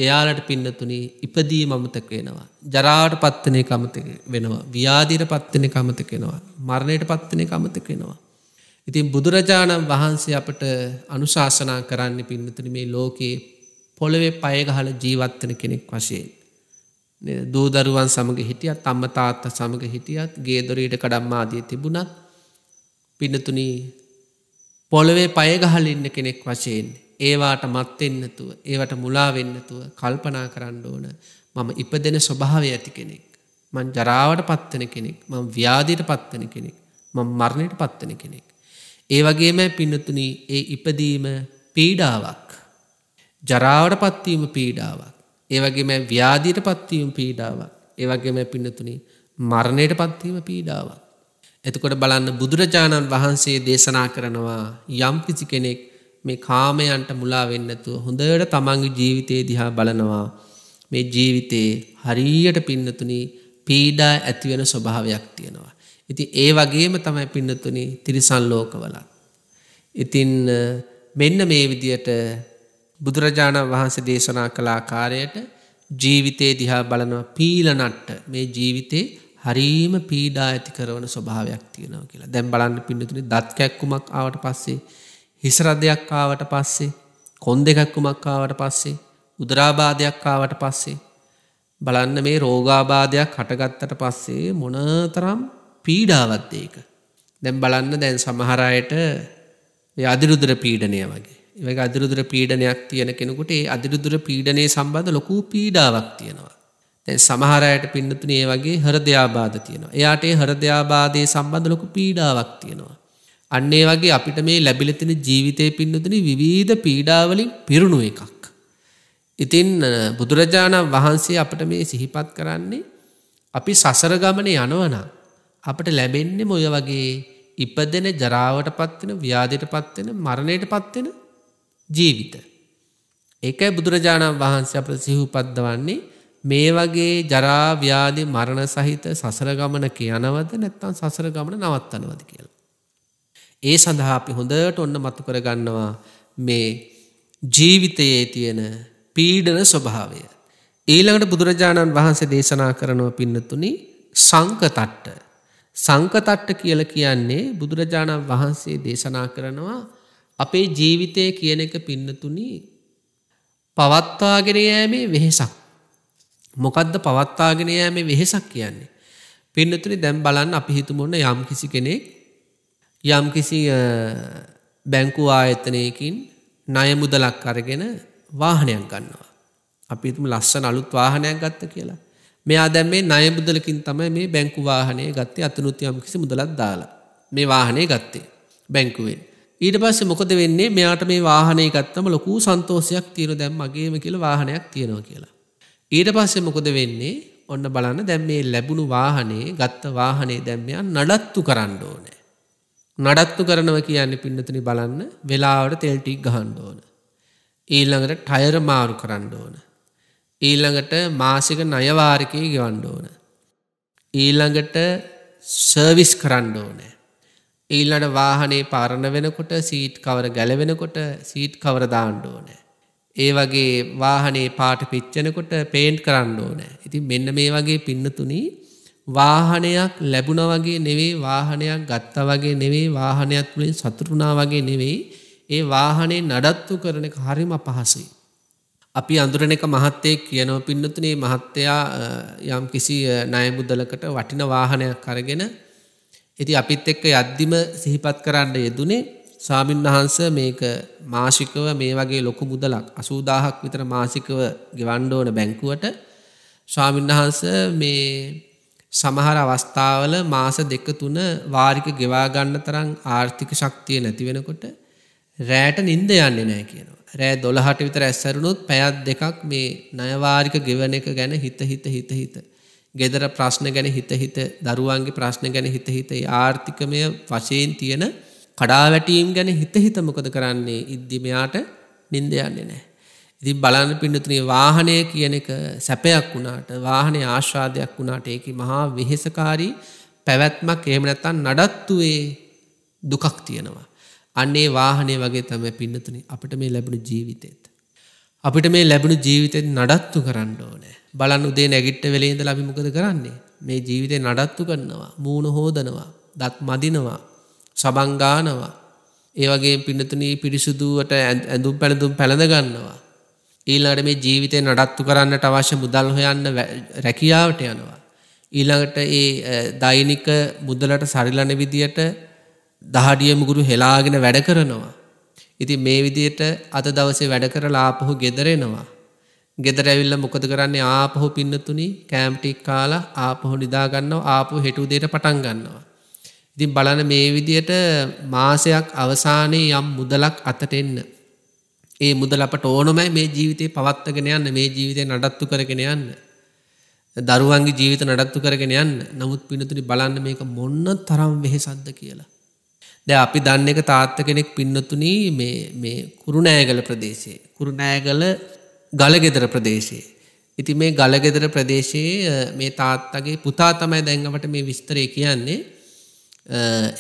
එයාලට පින්නතුනි ඉපදීම අමතක වෙනවා, ජරාවටපත් වෙන එක අමතක වෙනවා, ව්‍යාධියටපත් වෙන එක අමතක වෙනවා, මරණයටපත් වෙන එක අමතක වෙනවා. ඉතින් බුදුරජාණන් වහන්සේ අපට අනුශාසනා කරන්නේ පින්නතුනි මේ ලෝකේ පොළවේ පය ගහලා ජීවත් වෙන කෙනෙක් වශයෙන් නේද? දූ දරුවන් සමග හිටියත්, අම්මා තාත්තා සමග හිටියත්, ගේ දොරේට කඩම්ම ආදී තිබුණත් පින්නතුනි පොළවේ පය ගහලා ඉන්න කෙනෙක් වශයෙන් ඒවාට මත් වෙන්න නැතුව, ඒවට මුලා වෙන්න නැතුව කල්පනා කරන්න ඕන මම ඉපදෙන ස්වභාවය ඇති කෙනෙක්, මං ජරාවටපත් වෙන කෙනෙක්, මං ව්‍යාධියටපත් වෙන කෙනෙක්, මං මරණයටපත් වෙන කෙනෙක්. ඒ වගේම පින්නතුනි ඒ ඉපදීම පීඩාවක්, ජරාවටපත් වීම පීඩාවක්, ඒ වගේම ව්‍යාධියටපත් වීම පීඩාවක්, ඒ වගේම පින්නතුනි මරණයටපත් වීම පීඩාවක්. එතකොට බලන්න බුදුරජාණන් වහන්සේ දේශනා කරනවා යම් කිසි කෙනෙක් මේ කාමයන්ට මුලා වෙන්නේ නැතුව හොඳට තමන්ගේ ජීවිතය දිහා බලනවා මේ ජීවිතේ හරියට පින්නතුනි පීඩා ඇති වෙන ස්වභාවයක් තියෙනවා. ඉතින් ඒ වගේම තමයි පින්නතුනි තිරිසන් ලෝකවල. ඉතින් මෙන්න මේ විදියට බුදුරජාණන් වහන්සේ දේශනා කළ ආකාරයට ජීවිතේ දිහා බලනවා පීලනට්ට මේ ජීවිතේ හරීම පීඩා ඇති කරන ස්වභාවයක් තියෙනවා කියලා. දැන් බලන්න පින්නතුනේ දත් කැක්කුමක් ආවට පස්සේ, හිස රදයක් ආවට පස්සේ, කොන් දෙකක්කුමක් ආවට පස්සේ, උදරාබාධයක් ආවට පස්සේ බලන්න මේ රෝගාබාධයක් හටගත්තට පස්සේ මොනතරම් පීඩාවක්ද ඒක. දැන් බලන්න දැන් සමහර අයට මේ අදිරුදුර පීඩනය වගේ. ඒ වගේ අදිරුදුර පීඩනයක් තියෙන කෙනෙකුට ඒ අදිරුදුර පීඩනයේ සම්බන්ධ ලොකු පීඩාවක් තියෙනවා. දැන් සමහර අයට පින්නතුනි ඒ වගේ හෘදයාබාධ තියෙනවා. එයාට ඒ හෘදයාබාධයේ සම්බන්ධ ලොකු පීඩාවක් තියෙනවා. අන්න ඒ වගේ අපිට මේ ලැබිලා තියෙන ජීවිතේ පින්නතුනි විවිධ පීඩාවලින් පිරුණු එකක්. ඉතින් බුදුරජාණන් වහන්සේ අපට මේ සිහිපත් කරන්නේ අපි සසර ගමනේ යනවනම් අපට ලැබෙන්නේ මොය වගේ ඉපදෙන ජරාවට පත් වෙන ව්‍යාධයට පත් වෙන මරණයට පත් වෙන ජීවිත. ඒකයි බුදුරජාණන් වහන්සේ අපට සිහිපත් දවන්නේ මේ වගේ ජරා ව්‍යාධි මරණ සහිත සසර ගමනක යනවද නැත්නම් සසර ගමන නවත්තනවද කියලා. ඒ සඳහා අපි හොඳට ඔන්න මතු කර ගන්නවා මේ ජීවිතයේ තියෙන පීඩන ස්වභාවය. ඊළඟට බුදුරජාණන් වහන්සේ දේශනා කරනව පින්නතුනි සංකතට්ඨ. සංකතට්ඨ කියලා කියන්නේ බුදුරජාණන් වහන්සේ දේශනා කරනවා අපේ ජීවිතයේ කියන එක පින්නතුනි පවත්වාගෙන යෑමේ වෙහසක්. මොකද්ද පවත්වාගෙන යෑමේ වෙහසක් කියන්නේ? පින්නතුනි දැන් බලන්න අපි හිතමු ඔන්න යම්කිසි කෙනෙක් යම්කිසි බැංකු ආයතනයකින් ණය මුදලක් අරගෙන වාහනයක් ගන්නවා. අපි හිතමු ලස්සන අලුත් වාහනයක් ගත්ත කියලා. මෙයා දැන් මේ ණය මුදලකින් තමයි මේ බැංකු වාහනේ ගත්තේ. අතනුත් යම්කිසි මුදලක් දාලා මේ වාහනේ ගත්තේ බැංකුවෙන්. ඊට පස්සේ මොකද වෙන්නේ? මෙයාට මේ වාහනේ ගත්තම ලොකු සන්තෝෂයක් තියෙනවා. දැන් මගේම කියලා වාහනයක් තියෙනවා කියලා. ඊට පස්සේ මොකද වෙන්නේ? ඔන්න බලන්න දැන් මේ ලැබුණු වාහනේ ගත්ත වාහනේ දැන් මෙයා නඩත්තු කරන්න ඕනේ. නඩත්තු කරනවා කියන්නේ පින්නතුනි බලන්න වෙලාවට තෙල් ටික ගහන්න ඕනේ. ඊළඟට ටයර් මාරු කරන්න ඕන. ඊළඟට මාසික ණය වාරිකේ ගෙවන්න ඕන. ඊළඟට සර්විස් කරන්න ඕනේ. ඊළඟට වාහනේ පාරන වෙනකොට සීට් කවර ගැලවෙනකොට සීට් කවර දාන්න ඕනේ. ඒ වගේ වාහනේ පාට පිච්චෙනකොට පේන්ට් කරන්න ඕනේ. ඉතින් මෙන්න මේ වගේ පින්නතුණි වාහනයක් ලැබුණා වගේ නෙවෙයි වාහනයක් ගත්තා වගේ නෙවෙයි වාහනයක් තුලින් සතුටු වුණා වගේ නෙවෙයි ඒ වාහනේ නඩත්තු කරන එක හරිම අපහසුයි. අපි අඳුරන එක මහත්තයෙක් කියනව පින්නතුනේ මහත්තයා යම්කිසි ණය මුදලකට වටින වාහනයක් අරගෙන ඉතින් අපිත් එක්ක යද්දිම සිහිපත් කරන්න යෙදුනේ ස්වාමීන් වහන්සේ මේක මාසිකව මේ වගේ ලොකු මුදලක් 80000ක් විතර මාසිකව ගෙවන්න ඕන බැංකුවට. ස්වාමීන් වහන්සේ මේ සමහර අවස්ථාවල මාස 2-3 වාරික ගෙවා ගන්න තරම් ආර්ථික ශක්තිය නැති වෙනකොට රෑට නින්ද යන්නේ නැහැ කියනවා. රෑ 12ට විතර ඇස්සරුණොත් පැයක් දෙකක් මේ ණයවාරික ගෙවන එක ගැන හිත. ගෙදර ප්‍රශ්න ගැන හිත. දරුවන්ගේ ප්‍රශ්න ගැන හිත. ආර්ථිකමය වශයෙන් තියෙන කඩාවැටීම් ගැන හිත. මොකද කරන්නේ? ඉද්දි මෙයාට නින්ද යන්නේ නැහැ. ඉතින් බලන්න පින්නතුනේ වාහනය කියන එක සැපයක් වුණාට වාහනේ ආශාදයක් වුණාට ඒකේ මහා වෙහෙසකාරී පැවැත්මක් එහෙම නැත්නම් නඩත්තුවේ දුකක් තියෙනවා. අන්නේ වාහනේ වගේ තමයි පින්නතුනි අපිට මේ ලැබුණු ජීවිතෙත්. අපිට මේ ලැබුණු ජීවිතෙත් නඩත්තු කරන්න ඕනේ. බලන්න උදේ නැගිට වෙලේ ඉඳලා අපි මොකද කරන්නේ? මේ ජීවිතේ නඩත්තු කරනවා, මූණ හොදනවා, දත් මදිනවා, සබන් ගන්නවා. ඒ වගේ පින්නතුනි පිරිසුදුවට ඇඳුම් පැළඳුම් පැළඳ ගන්නවා. ඊළඟට මේ ජීවිතේ නඩත්තු කරන්නට අවශ්‍ය මුදල් හොයන්න රැකියාවට යනවා. ඊළඟට ඒ දෛනික මුදලට සරිලන විදියට දහඩිය මුගුරු හෙලාගෙන වැඩ කරනවා. ඉතින් මේ විදිහට අද දවසේ වැඩ කරලා ආපහු ගෙදර එනවා. ගෙදර ඇවිල්ලා මොකද කරන්නේ? ආපහු පින්නතුණි කෑම ටික කාලා ආපහු නිදා ගන්නවා. ආපහු හෙට උදේට පටන් ගන්නවා. ඉතින් බලන්න මේ විදිහට මාසයක් අවසානයේ යම් මුදලක් අතට එන්න. ඒ මුදල අපට ඕනමයි මේ ජීවිතේ පවත්වාගෙන යන්න, මේ ජීවිතේ නඩත්තු කරගෙන යන්න, දරුවන්ගේ ජීවිත නඩත්තු කරගෙන යන්න. නමුත් පින්නතුණි බලන්න මේක මොන තරම් වෙහෙසක්ද කියලා. දැන් අපි දන්න එක තාත්ත කෙනෙක් පින්නතුණි මේ කුරුණෑගල ප්‍රදේශයේ ගලගෙදර ප්‍රදේශයේ. ඉතින් මේ ගලගෙදර ප්‍රදේශයේ මේ තාත්තගේ පුතා තමයි දැන් අපට මේ විස්තරය කියන්නේ.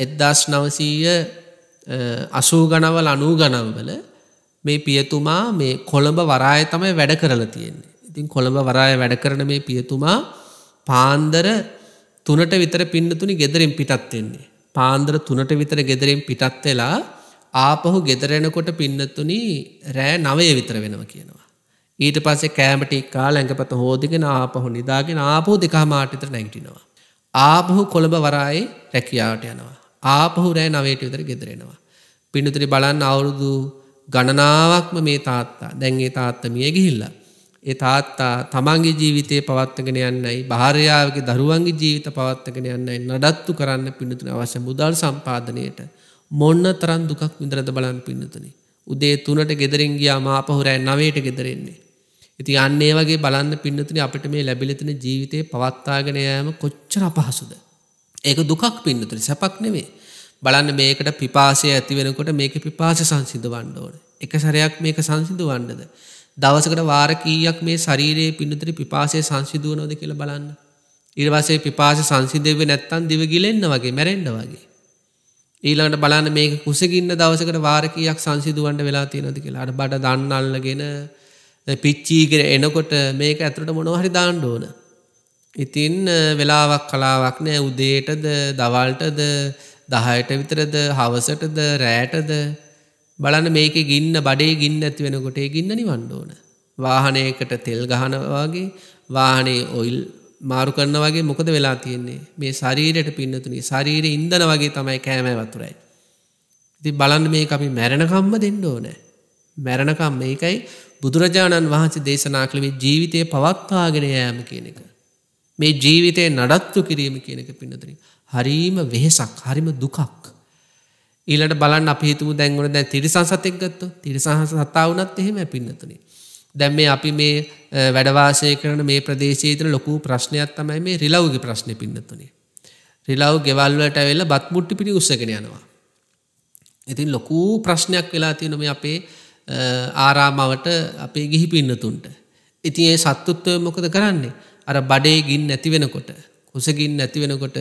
1980 ගණන්වල 90 ගණන්වල මේ පියතුමා මේ කොළඹ වරායේ තමයි වැඩ කරලා තියෙන්නේ. ඉතින් කොළඹ වරායේ වැඩ කරන මේ පියතුමා පාන්දර 3ට විතර පින්නතුණි ගෙදරින් පිටත් වෙන්නේ. පාන්දර 3ට විතර ගෙදරින් පිටත් වෙලා ආපහු ගෙදර එනකොට පින්නතුණි රෑ 9 විතර වෙනවා කියනවා. ඊට පස්සේ කෑම ටික කාලා ඇඟපත හොදගෙන ආපහු නිදාගෙන ආපහු 2:00 විතර නැගිටිනවා. ආපහු කොළඹ වරායේ රැකියාවට යනවා. ආපහු රෑ 9ට විතර ගෙදර එනවා. පින්නතුණි බලන්න අවුරුදු ගණනාවක්ම මේ තාත්තා දැන් ඒ තාත්තා මිය ගිහිල්ලා. ඒ තාත්තා තමන්ගේ ජීවිතේ පවත්වාගෙන යන්නයි, භාර්යාවගේ දරුවන්ගේ ජීවිත පවත්වාගෙන යන්නයි නඩත්තු කරන්න පින්නතුනි අවශ්‍ය මුදල් සම්පාදනයට මොනතරම් දුකක් විඳලාද බලන්න පින්නතුනි. උදේ 3ට ගෙදරින් ගියාම ආපහු රෑ 9ට ගෙදර එන්නේ. ඉතින් අන්න ඒ වගේ බලන්න පින්නතුනි අපිට මේ ලැබිලා තියෙන ජීවිතේ පවත්වාගෙන යෑම කොච්චර අපහසුද. ඒක දුකක් පින්නතර සැපක් නෙවෙයි. බලන්න මේකට පිපාසය ඇති වෙනකොට මේකේ පිපාස සංසිඳවන්න ඕනේ. එක සැරයක් මේක සංසිඳවන්නද? දවසකට වාර කීයක් මේ ශරීරයේ පින්නතර පිපාසය සංසිඳුවනවද කියලා බලන්න. ඊට පස්සේ පිපාස සංසිඳෙන්නේ නැත්තම් දිව ගිලෙන්න වගේ මැරෙන්න වගේ. ඊළඟට බලන්න මේක කුසගින්න දවසකට වාර කීයක් සංසිඳවන්න වෙලා තියෙනවද කියලා. අර බඩ දාන්න අල්ලගෙන පිච්චීගෙන එනකොට මේක ඇතුළට මොනවා හරි දාන්න ඕන. ඉතින් වෙලාවක් කලාවක් නෑ. උදේටද දවල්ටද 10ට විතරද හවසටද රැටද බලන්න මේකේ ගින්න බඩේ ගින්න ඇති වෙනකොට ඒ ගින්න නිවන්න ඕන. වාහනයකට තෙල් ගහනවා වගේ වාහනේ ඔයිල් මාරු කරනවා වගේ මොකද වෙලා තියෙන්නේ මේ ශරීරයට පින්නතුනි. ශරීරේ ඉන්ධන වගේ තමයි කෑම වතුරයි. ඉතින් බලන්න මේක අපි මැරෙනකම්ම දෙන්න ඕනේ. මැරෙනකම් මේකයි බුදුරජාණන් වහන්සේ දේශනා කළේ ජීවිතේ පවත්වාගෙන යාම කියන එක. මේ ජීවිතේ නඩත්තු කිරීම කියන එක පින්නතුනි හරීම වෙහසක් හරීම දුකක්. ඊළඟට බලන්න අපි හිතමු දැන් ඔන්න දැන් තිරිසන් සතෙක් ගත්තොත් තිරිසන් සතා වුණත් එහෙමයි පින්නතුනි. දැන් මේ අපි මේ වැඩ වාසය කරන මේ ප්‍රදේශයේ තියෙන ලොකු ප්‍රශ්නයක් තමයි මේ රිලව්ගේ ප්‍රශ්නේ පින්නතුනි. රිලව් ගෙවල් වලට ඇවිල්ලා බත් මුට්ටි පිටි උස්සගෙන යනවා. ඉතින් ලොකු ප්‍රශ්නයක් වෙලා තියෙන මේ අපේ ආරාමවට අපේ ගිහි පින්නතුන්ට. ඉතින් ඒ සත්තුත්වය මොකද කරන්නේ? අර බඩේ ගින්න නැති වෙනකොට කුසගින්න නැති වෙනකොට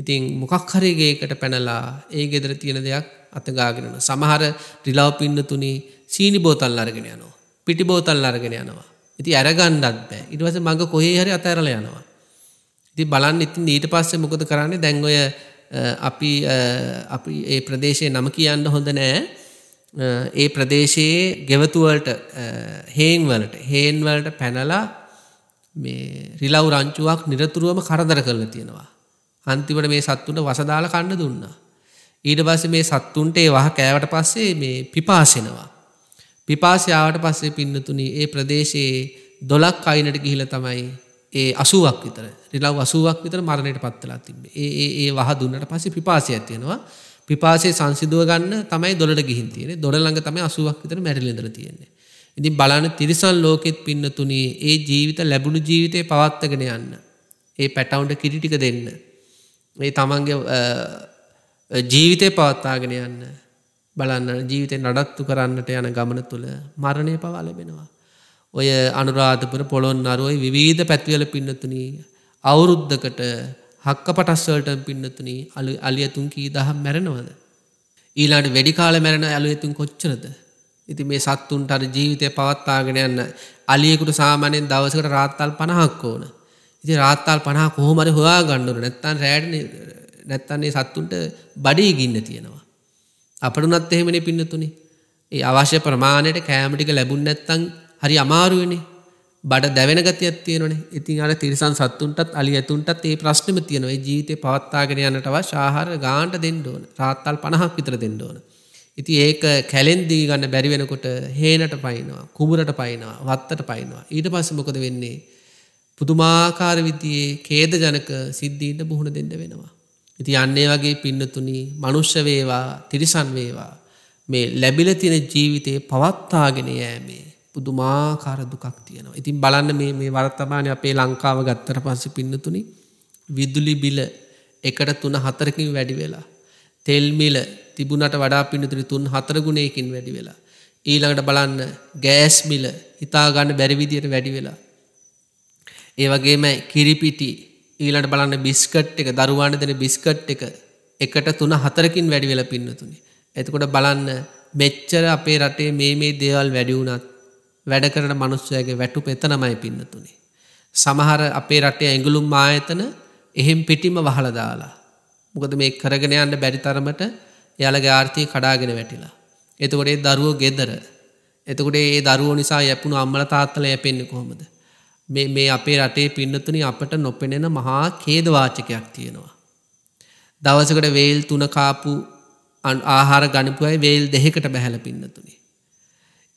ඉතින් මොකක් හරි ගේකට පැනලා ඒ ගෙදර තියෙන දෙයක් අතගාගෙන යනවා. සමහර රිලව් පින්නතුණි සීනි බෝතල් අරගෙන යනවා. පිටි බෝතල් අරගෙන යනවා. ඉතින් අරගන්නත් බෑ. ඊට පස්සේ මඟ කොහේ හරි අතහැරලා යනවා. ඉතින් බලන්න ඉතින් ඊට පස්සේ මොකද කරන්නේ? දැන් ඔය අපි ඒ ප්‍රදේශයේ නම කියන්න හොඳ නෑ. ඒ ප්‍රදේශයේ ගෙවතු වලට හේන් වලට පැනලා මේ රිලව් රංචුවක් නිරතුරුවම කරදර කරලා තියෙනවා. අන්තිමට මේ සත්තුන්ට වස දාලා කන්න දුන්නා. ඊට පස්සේ මේ සත්තුන්ට ඒ වහ කෑවට පස්සේ මේ පිපාසෙනවා. පිපාසය ආවට පස්සේ පින්නතුණි ඒ ප්‍රදේශයේ 12ක් අයිනට ගිහිලා තමයි ඒ 80ක් විතර රිලව් 80ක් විතර මරණයටපත් වෙලා තිබ්බේ. ඒ වහ දුන්නට පස්සේ පිපාසයක් තියෙනවා. පිපාසය සංසිඳුව ගන්න තමයි 12ට ගිහින් තියෙන්නේ. 12 ළඟ තමයි 80ක් විතර මැරිලා ඉඳලා තියෙන්නේ. ඉතින් බලන්න තිරිසන් ලෝකෙත් පින්නතුණි ඒ ජීවිත ලැබුණු ජීවිතේ පවත්වාගෙන යන්න. ඒ පැටවුන්ට කිරි ටික දෙන්න. මේ තමන්ගේ ජීවිතේ පවත්වාගෙන යන්න. බලන්න ජීවිතේ නඩත්තු කරන්නට යන ගමන තුල මරණය පවා ලැබෙනවා. ඔය අනුරාධපුර පොළොන්නරුවේ විවිධ පැතිවල පින්නතුණි අවුරුද්දකට හක්කපටස් වලට පින්නතුණි අලියතුන් කී දහම් මැරෙනවද? ඊළඟ වැඩි කාලෙ මැරෙන අලියතුන් කොච්චරද? ඉතින් මේ සත්තුන්ට අර ජීවිතය පවත්වාගෙන යන්න අලියෙකුට සාමාන්‍යයෙන් දවසකට රාත්තරල් 50ක් ඕන. ඉතින් රාත්තරල් 50 කොහොම හරි හොයා ගන්න ඕන. නැත්තම් මේ සත්තුන්ට බඩේ ගින්න තියෙනවා. අපරුණත් එහෙමනේ පින්නතුනේ. ඒ අවශ්‍ය ප්‍රමාණයට කෑම ටික ලැබුණ නැත්තම් හරි අමාරුයිනේ. බඩ දැවෙන ගතියක් තියෙනනේ. ඉතින් අර තිරිසන් සත්තුන්ටත් අලියතුන්ටත් මේ ප්‍රශ්නෙම තියෙනවා. ඒ ජීවිතේ පවත්වාගෙන යන්නට අවශ්‍ය ආහාර ගානට දෙන්න ඕන. රාත්තරල් 50ක් විතර දෙන්න ඕන. ඉතින් ඒක කැලෙන් දී ගන්න බැරි වෙනකොට හේනට පයින්නවා, කුඹරට පයින්නවා, වත්තට පයින්නවා. ඊට පස්සේ මොකද වෙන්නේ? පුදුමාකාර විදිහේ ඛේදජනක සිද්ධීන්ට මුහුණ දෙන්න වෙනවා. ඉතින් අන්න ඒ වගේ පින්නතුණි, මනුෂ්‍ය වේවා, තිරිසන් වේවා මේ ලැබිලා තියෙන ජීවිතේ පවත්වාගෙන යෑමේ පුදුමාකාර දුකක් තියෙනවා. ඉතින් බලන්න මේ වර්තමානයේ අපේ ලංකාව ගත්තට පස්සේ පින්නතුණි විදුලි බිල 1/3-4කින් වැඩි වෙලා, තෙල් මිල තිබුණට වඩා පින්නතුනි 3-4 ගුණයකින් වැඩි වෙලා. ඊළඟට බලන්න ගෑස් මිල හිතා ගන්න බැරි විදියට වැඩි වෙලා. ඒ වගේම කිරිපිටි ඊළඟට බලන්න බිස්කට් එක දරුවාන්ට දෙන බිස්කට් එක 1/3-4කින් වැඩි වෙලා පින්නතුනි. එතකොට බලන්න මෙච්චර අපේ රටේ මේ දේවල් වැඩි වුණත් වැඩ කරන මිනිස්සුන්ගේ වැටුප එතනමයි පින්නතුනි. සමහර අපේ රටේ ඇඟලුම් ආයතන එහෙම් පිටිම වහලා දාලා මොකද මේ කරගෙන යන්න බැරි තරමට එයාලගේ ආර්ථිකය කඩාගෙන වැටිලා. එතකොට ඒ දරුවෝ ගෙදර. එතකොට ඒ දරුවෝ නිසා යැපුණු අම්මලා තාත්තලා යැපෙන්නේ කොහොමද? මේ අපේ රටේ පින්නතුණි අපට නොපෙනෙන මහා ඛේද වාචකයක් තියෙනවා. දවසකට වේල් 3 කාපු ආහාර ගනිපු අය වේල් 2කට බැහැලා පින්නතුණි.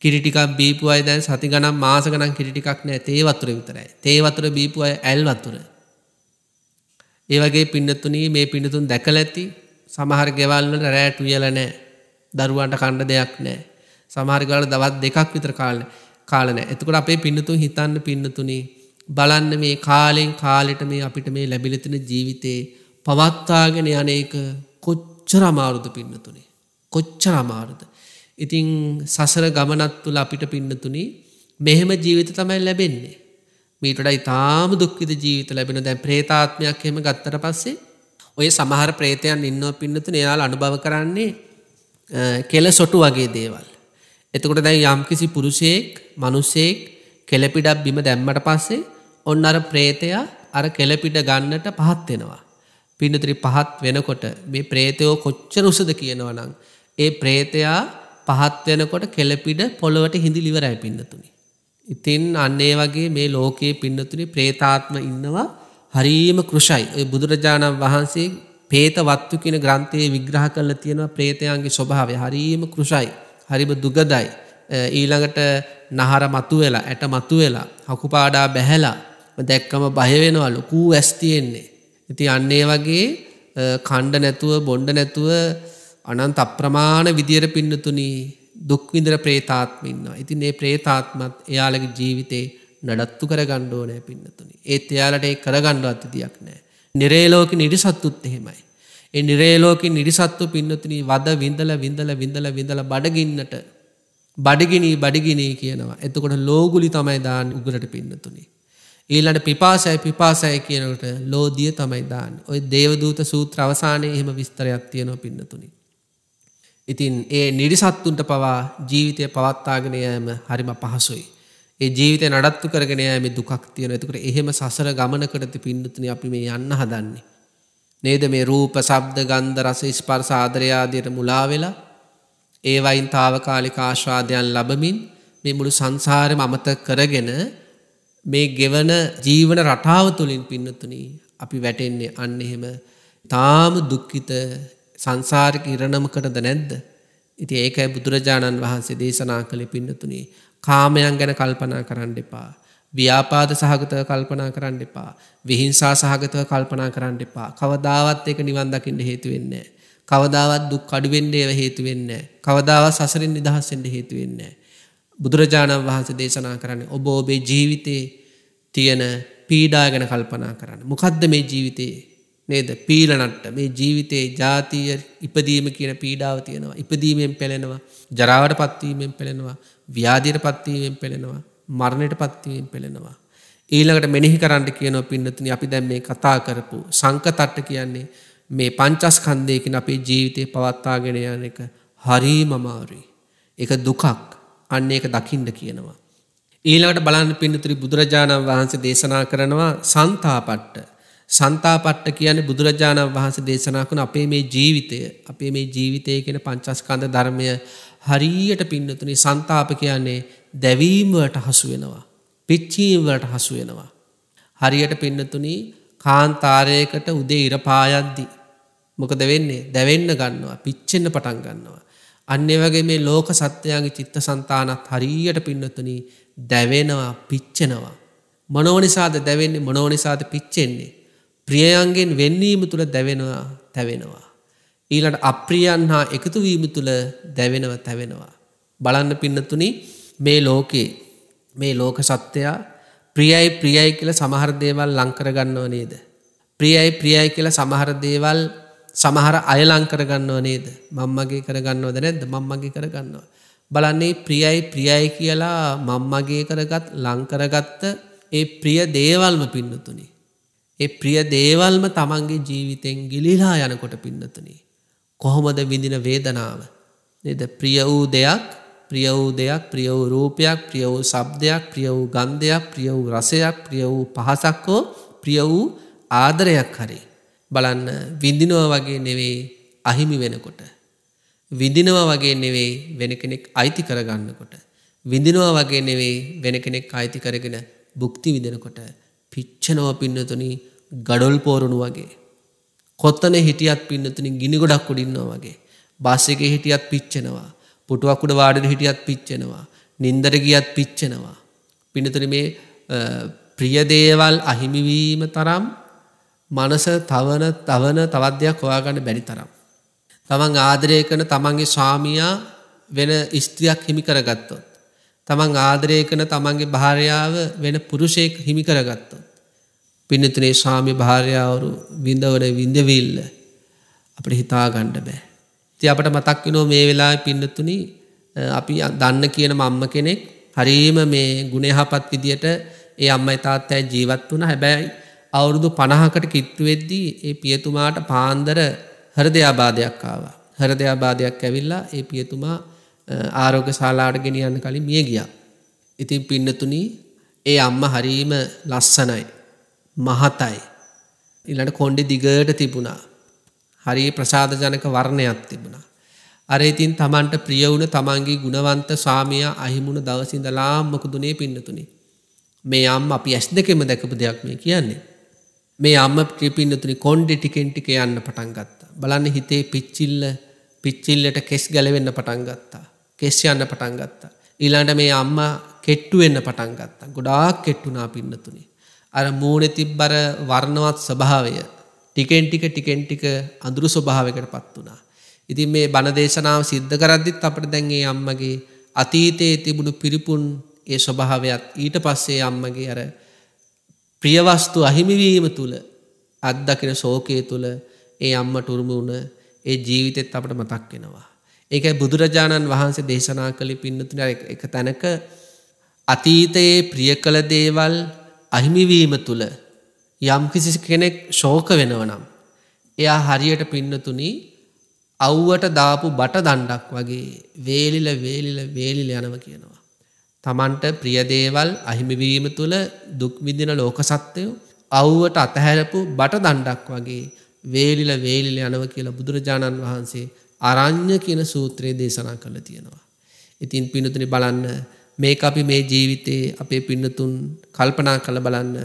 කිරි ටිකක් බීපු අය දැන් සති ගණන් මාස ගණන් කිරි ටිකක් නැහැ. තේ වතුර විතරයි. තේ වතුර බීපු අය ඇල් වතුර. ඒ වගේ පින්නතුණි මේ පින්නතුන් දැකලා ඇති. සමහර ගෙවල් වල රැට උයලා නැහැ. දරුවන්ට කන්න දෙයක් නැහැ. සමහර ගෙවල් දවස් 2ක් විතර කාලේ නැහැ. එතකොට අපේ පින්නතුන් හිතන්න පින්නතුණි බලන්න මේ කාලෙන් කාලෙට මේ අපිට මේ ලැබිලා තියෙන ජීවිතේ පවත්වාගෙන යන එක කොච්චර අමාරුද පින්නතුනේ කොච්චර අමාරුද. ඉතින් සසර ගමනත් තුල අපිට පින්නතුනේ මෙහෙම ජීවිත තමයි ලැබෙන්නේ. මීට වඩා ඊටාම දුක්ඛිත ජීවිත ලැබෙන දැන් ප්‍රේතාත්මයක් එහෙම ගත්තට පස්සේ ඔය සමහර ප්‍රේතයන් ඉන්නව පින්නතුනේ එයාලා අනුභව කරන්නේ කෙලසොටු වගේ දේවල්. එතකොට දැන් යම්කිසි පුරුෂයෙක් මිනිසෙක් කෙලපිඩක් බිම දැම්මට පස්සේ ඔන්න අර ප්‍රේතයා අර කෙලපිඩ ගන්නට පහත් වෙනවා. පින්නතුනේ පහත් වෙනකොට මේ ප්‍රේතයෝ කොච්චර උසද කියනවනම් ඒ ප්‍රේතයා පහත් වෙනකොට කෙලපිඩ පොළවට හිඳිලිවරයි පින්නතුනේ. ඉතින් අන්න ඒ වගේ මේ ලෝකයේ පින්නතුනේ ප්‍රේතාත්ම ඉන්නවා හරීම කෘෂයි. ඔය බුදුරජාණන් වහන්සේ ප්‍රේතවත්තු කියන ග්‍රන්ථයේ විග්‍රහ කරලා තියෙනවා ප්‍රේතයන්ගේ ස්වභාවය හරීම කෘෂයි. හරිම දුගදයි. ඊළඟට නහර මතුවෙලා ඇට මතුවෙලා හකුපාඩා බැහැලා දැක්කම බය වෙනවා ලොකු ඇස් තියෙන්නේ. ඉතින් අන්න ඒ වගේ ඛණ්ඩ නැතුව බොණ්ඩ නැතුව අනන්ත අප්‍රමාණ විදියට පින්නතුණි දුක් විඳින ප්‍රේතාත්ම ඉන්නවා. ඉතින් මේ ප්‍රේතාත්මත් එයාලගේ ජීවිතේ නඩත්තු කරගන්න ඕනේ පින්නතුණි. ඒත් එයාලට ඒක කරගන්නවත් විදියක් නැහැ. නිරේලෝක නිරිසත්තුත් එහෙමයි. ඒ නිරේලෝක නිරිසත්තු පින්නතුණි වද විඳලා බඩගින්නට බඩගිනී කියනවා. එතකොට ලෝගුලි තමයි දාන්නේ උගලට පින්නතුනේ. ඊළඟ පිපාසය කියනකොට ලෝදිය තමයි දාන්නේ. ওই දේවදූත සූත්‍ර අවසානයේ එහෙම විස්තරයක් තියෙනවා පින්නතුනේ. ඉතින් ඒ නිරිසත්තුන්ට පවා ජීවිතය පවත්වාගෙන යෑම හරිම පහසුයි. ඒ ජීවිතය නඩත්තු කරගෙන යෑමේ දුකක් තියෙනවා. එතකොට එහෙම සසර ගමනකටදී පින්නතුනේ අපි මේ යන්න හදන්නේ. නේද මේ රූප, ශබ්ද, ගන්ධ, රස, ස්පර්ශ ආදරය ආදියට මුලා වෙලා ඒවයින් තාවකාලික ආශාදයන් ලැබමින් මේ මුළු සංසාරෙම අමතක කරගෙන මේ ගෙවන ජීවන රටාව තුළින් පින්නතුණි අපි වැටෙන්නේ අන්න එහෙම තාම දුක්ඛිත සංසාරික ඉරණමකටද නැද්ද? ඉතින් ඒකයි බුදුරජාණන් වහන්සේ දේශනා කළේ පින්නතුණි කාමයන් ගැන කල්පනා කරන්න එපා. ව්‍යාපාද සහගතව කල්පනා කරන්න එපා. විහිංසා සහගතව කල්පනා කරන්න එපා. කවදාවත් ඒක නිවන් දකින්න හේතු වෙන්නේ නැහැ. කවදාවත් දුක් අඩු වෙන්න ඒව හේතු වෙන්නේ නැහැ. කවදාවත් සසරින් නිදහස් වෙන්න හේතු වෙන්නේ නැහැ. බුදුරජාණන් වහන්සේ දේශනා කරන්නේ ඔබ ඔබේ ජීවිතේ තියෙන පීඩා ගැන කල්පනා කරන්න. මොකද්ද මේ ජීවිතේ? නේද? පීලනට මේ ජීවිතේ ජාතිය ඉපදීම කියන පීඩාව තියෙනවා. ඉපදීමෙන් පෙළෙනවා, ජරාවටපත් වීමෙන් පෙළෙනවා, ව්‍යාධියටපත් වීමෙන් පෙළෙනවා, මරණයටපත් වීමෙන් පෙළෙනවා. ඊළඟට මෙනෙහි කරන්න කියනවා පින්නතුනි අපි දැන් මේ කතා කරපු සංකතට්ට කියන්නේ මේ පංචස්කන්ධයකින් අපේ ජීවිතේ පවත්වාගෙන යන එක හරිම අමාරුයි. ඒක දුකක්. අන්න ඒක දකින්න කියනවා. ඊළඟට බලන්න පින්නතුනි බුදුරජාණන් වහන්සේ දේශනා කරනවා සන්තාපට්ඨ. සන්තාපට්ඨ කියන්නේ බුදුරජාණන් වහන්සේ දේශනා කරන අපේ මේ ජීවිතය කියන පංචස්කන්ධ ධර්මය හරියට පින්නතුනි සන්තාප කියන්නේ දැවීම වලට හසු වෙනවා. පිච්චීම වලට හසු වෙනවා. හරියට පින්නතුනි කාන්තාරයකට උදේ ඉර පායද්දී මොකද වෙන්නේ? දැවෙන්න ගන්නවා, පිච්චෙන්න පටන් ගන්නවා. අන්න ඒ වගේ මේ ලෝක සත්‍යයන්ගේ චිත්තසංතානත් හරියට පින්නතුණි දැවෙනවා, පිච්චෙනවා. මනෝ නිසාද දැවෙන්නේ, මනෝ නිසාද පිච්චෙන්නේ? ප්‍රියයන්ගෙන් වෙන්වීම තුල දැවෙනවා, තැවෙනවා. ඊළඟ අප්‍රියයන් හා එකතු වීම තුල දැවෙනවා, තැවෙනවා. බලන්න පින්නතුණි මේ ලෝකේ මේ ලෝක සත්‍යය ප්‍රියයි කියලා සමහර දේවල් ලං කරගන්නව නේද? ප්‍රියයි කියලා සමහර දේවල් සමහර අය ලං කරගන්නව නේද? මම්මගේ කරගන්නවද නැද්ද? මම්මගේ කරගන්නවා. බලන්නේ ප්‍රියයි කියලා මම්මගේ ලං කරගත්ත ඒ ප්‍රිය දේවල්ම පින්නතුණි. ඒ ප්‍රිය දේවල්ම Tamange ජීවිතෙන් ගිලිලා යනකොට පින්නතුණි. කොහොමද විඳින වේදනාව? නේද? ප්‍රිය වූ දෙයක්, ප්‍රිය වූ රූපයක්, ප්‍රිය වූ ශබ්දයක්, ප්‍රිය වූ ගන්ධයක්, ප්‍රිය වූ රසයක්, ප්‍රිය වූ පහසක්, ප්‍රිය වූ ආදරයක් හරි බලන්න විඳිනවා වගේ නෙවෙයි අහිමි වෙනකොට, විඳිනවා වගේ නෙවෙයි වෙන කෙනෙක් අයිති කරගන්නකොට, විඳිනවා වගේ නෙවෙයි වෙන කෙනෙක් අයිති කරගෙන භුක්ති විඳිනකොට පිච්චෙනවා පින්නතුණි ගඩොල් පෝරුණු වගේ. කොතන හිටියත් පින්නතුණි ගිනි ගොඩක් උඩ ඉන්නවා වගේ. බස් එකේ හිටියත් පිච්චෙනවා, පුටුවක් උඩ වාඩිල හිටියත් පිච්චෙනවා, නින්දට ගියත් පිච්චෙනවා. පින්නතුනි මේ ප්‍රිය දේවල් අහිමි වීම තරම් මනස තවත් දෙයක් හොයාගන්න බැරි තරම්. තමන් ආදරය කරන තමන්ගේ ස්වාමියා වෙන ස්ත්‍රියක් හිමි කරගත්තොත්, තමන් ආදරය කරන තමන්ගේ භාර්යාව වෙන පුරුෂයෙක් හිමි කරගත්තොත්, പിന്നത്തിനെ സ്വാമി ഭാര്യ ഒരു വിന്ദവനെ വിന്ദവില്ല අපිට හිතා ගන්න බෑ. ඉතින් අපිට මතක් වෙනවා මේ වෙලාවේ පින්නතුනි අපි දන්න කියන මම්ම කෙනෙක් හරීම මේ ගුණ යහපත් විදියට ඒ අම්මයි තාත්තයි ජීවත් වුණා. හැබැයි අවුරුදු 50කට කිට්ටු වෙද්දී ඒ පියතුමාට පාන්දර හෘදයාබාධයක් ආවා. හෘදයාබාධයක් ඇවිල්ලා ඒ පියතුමා ආරෝග්‍ය ශාලාවට ගෙනියන්න කලින් මිය ගියා. ඉතින් පින්නතුනි ඒ අම්මා හරීම ලස්සනයි, මහතයි. ඊළඟ කොණ්ඩේ දිගට තිබුණා. හරි ප්‍රසාදජනක වර්ණයක් තිබුණා. අර ඉතින් තමන්ට ප්‍රිය වුණ තමන්ගේ ගුණවන්ත ස්වාමියා අහිමුණ දවස් ඉඳලා මොකදුනේ පින්නතුනේ. මේ අම්මා අපි ඇස් දෙකෙම දැකපු දෙයක් මේ කියන්නේ. මේ අම්මා පින්නතුනේ කොණ්ඩේ ටිකෙන් ටික යන්න පටන් ගත්තා. බලන්න හිතේ පිච්චිල්ලට කෙස් ගැලවෙන්න පටන් ගත්තා. කෙස් යන්න පටන් ගත්තා. ඊළඟට මේ අම්මා කෙට්ටු වෙන්න පටන් ගත්තා. ගොඩාක් කෙට්ටුනා පින්නතුනේ. අර මූණේ තිබ්බර වර්ණවත් ස්වභාවය ටිකෙන් ටික අඳුරු ස්වභාවයකටපත් වුණා. ඉතින් මේ බණ දේශනාව සිද්ධ කරද්දිත් අපිට දැන් මේ අම්මගේ අතීතයේ තිබුණු පිරිපුන් ඒ ස්වභාවයත් ඊට පස්සේ අම්මගේ අර ප්‍රිය වස්තු අහිමි වීම තුල අත්දකින ශෝකයේ තුල ඒ අම්මට උරුම වුණ ඒ ජීවිතෙත් අපිට මතක් වෙනවා. ඒකයි බුදුරජාණන් වහන්සේ දේශනා කළේ පින්නතුනේ එක තැනක අතීතයේ ප්‍රිය කළ දේවල් අහිමි වීම තුල යම් කිසි කෙනෙක් ශෝක වෙනව නම් එයා හරියට පින්නතුනි අවුවට දාපු බට දණ්ඩක් වගේ වේලිල යනවා කියනවා. Tamanට ප්‍රිය දේවල් අහිමි වීම තුල දුක් විඳින ලෝක සත්ත්වෝ අවුවට අතහැරපු බට දණ්ඩක් වගේ වේලිල යනවා කියලා බුදුරජාණන් වහන්සේ ආරණ්‍ය කියන සූත්‍රයේ දේශනා කළා තියෙනවා. ඉතින් පින්නතුනි බලන්න මේක අපි මේ ජීවිතේ අපේ පින්නතුන් කල්පනා කළ බලන්න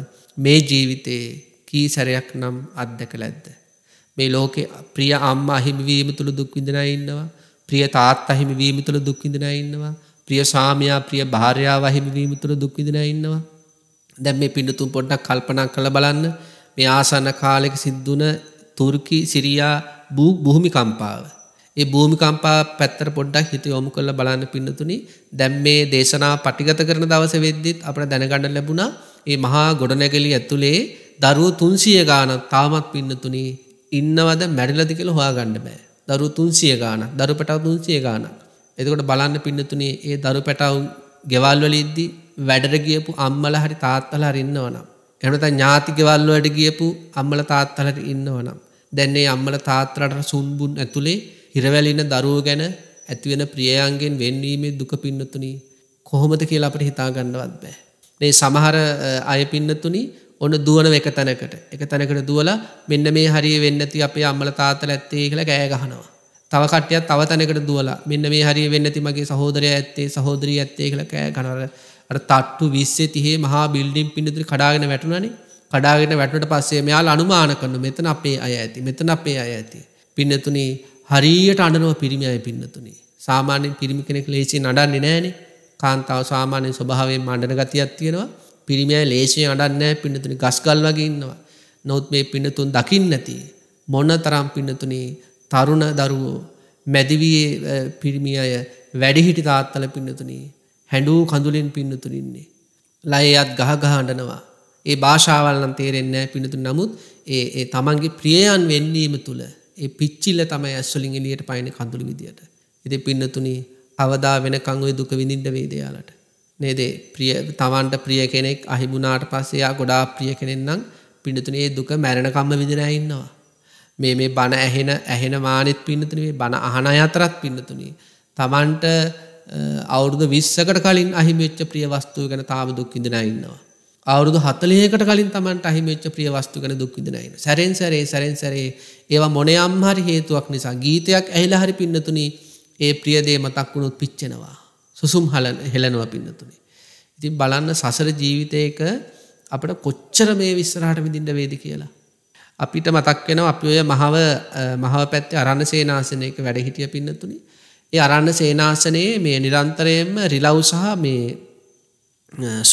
මේ ජීවිතේ කී සැරයක් නම් අත්දකලාද? මේ ලෝකේ ප්‍රිය අම්මා හිමි වීම තුල දුක් විඳින අය ඉන්නවා. ප්‍රිය තාත්තා හිමි වීම තුල දුක් විඳින අය ඉන්නවා. ප්‍රිය ස්වාමියා, ප්‍රිය භාර්යාව හිමි වීම තුල දුක් විඳින අය ඉන්නවා. දැන් මේ පින්නතුන් පොඩ්ඩක් කල්පනා කරලා බලන්න මේ ආසන්න කාලයක සිද්ධුන තුර්කි, සිරියා භූමිකම්පාව. ඒ භූමිකම්පාව පැත්තට පොඩ්ඩක් හිත යොමු කරලා බලන්න පින්නතුනි. දැන් මේ දේශනාව පටිගත කරන දවසේ වෙද්දිත් අපිට දැනගන්න ලැබුණා ඒ මහා ගොඩනැගිලි ඇතුලේ දරුවෝ 300 ගාණක් තාමත් පින්නතුනි ඉන්නවද මැරිලාද කියලා හොයාගන්න බෑ. දරුවෝ 300 ගාණක්, දරුවෝ පැටවුන් 300 ගාණක්. එතකොට බලන්න පින්නතුනි ඒ දරුවෝ පැටවුන් ගෙවල් වල ඉද්දි වැඩට ගියපු අම්මලා හරි තාත්තලා හරි ඉන්නවනම් එහෙම නැත්නම් ඥාති ගෙවල් වලට ගියපු අම්මලා තාත්තලා හරි ඉන්නවනම් දැන් මේ අම්මලා තාත්තලාට සුන්බුන් ඇතුලේ හිරවැළ ඉන්න දරුවෝ ගැන ඇති වෙන ප්‍රියයන්ගෙන් වෙන්වීමේ දුක පින්නතුනි කොහොමද කියලා අපිට හිතා ගන්නවත් බෑ. මේ සමහර අය පින්නතුනි ඔන්න දුවන එක තැනකට දුවලා මෙන්න මේ හරිය වෙන්නේ නැති අපේ අම්මලා තාත්තලා ඇත්තේ කියලා ගෑ ගහනවා. තව කට්ටියක් තව තැනකට දුවලා මෙන්න මේ හරිය වෙන්නේ නැති මගේ සහෝදරයා ඇත්තේ සහෝදරිය ඇත්තේ කියලා ගෑ ගහනවා. අර තට්ටු 20 30 මහා බිල්ඩින් පින්නතුනි කඩාගෙන වැටුණානේ. කඩාගෙන වැටුණට පස්සේ මෙයාලා අනුමාන කරනවා මෙතන අපේ අය ඇති. පින්නතුනි හරියට අඬනවා පිරිමි අය පින්නතුනි. සාමාන්‍යයෙන් පිරිමි කෙනෙක් ලේසියෙන් අඬන්නේ නැහනේ. කාන්තාව සාමාන්‍ය ස්වභාවයෙන් මඬන ගතියක් තියෙනවා. පිරිමි අය ලේසියෙන් අඬන්නේ නැහැ පින්නතුනි, ගස්කල් වගේ ඉන්නවා. නමුත් මේ පින්නතුන් දකින්න නැති මොනතරම් පින්නතුනි තරුණ දරුවෝ, මැදිවියේ පිරිමි අය, වැඩිහිටි තාත්තලා පින්නතුනි හැඬු කඳුලෙන් පින්නතුනි ඉන්නේ. ලයයත් ගහ අඬනවා. ඒ භාෂාවල් නම් තේරෙන්නේ නැහැ පින්නතුනි. නමුත් ඒ තමන්ගේ ප්‍රියයන් වෙන්වීම තුල ඒ පිච්චිල්ල තමයි ඇස්වලින් එළියට පයින් කඳුළු විදියට. ඉතින් පින්නතුනි අවදා වෙනකන් ওই දුක විඳින්න වේද යාලට නේද? ප්‍රිය තවන්ට ප්‍රිය කෙනෙක් අහිමුණාට පස්සේ යා ගොඩාක් ප්‍රිය කෙනෙක් නම් පින්නතුනේ ඒ දුක මැරෙනකම්ම විඳින අය ඉන්නවා. මේ බණ ඇහෙන මානෙත් පින්නතුනේ මේ බණ අහන අය අතරත් පින්නතුනේ තවන්ට අවුරුදු 20කට කලින් අහිමිච්ච ප්‍රිය වස්තුව ගැන තාම දුක් විඳින අය ඉන්නවා. අවුරුදු 40කට කලින් තවන්ට අහිමිච්ච ප්‍රිය වස්තුව ගැන දුක් විඳින අය ඉන්නවා. සැරෙන් සැරේ ඒවා මොනියම් හරි හේතුවක් නිසා ගීතයක් ඇහිලා හරි පින්නතුනේ ඒ ප්‍රිය දේ මතක් වුණොත් පිච්චෙනවා, සුසුම් හෙලනවා පින්නතුනේ. ඉතින් බලන්න සසර ජීවිතයක අපිට කොච්චර මේ විශ්සරහට විඳින්න වේද කියලා. අපිට මතක් වෙනවා අපි ඔය මහව පැත්තේ අරණ සේනාසනයක වැඩ හිටිය පින්නතුනේ. ඒ අරණ සේනාසනයේ මේ නිරන්තරයෙන්ම රිලව් සහ මේ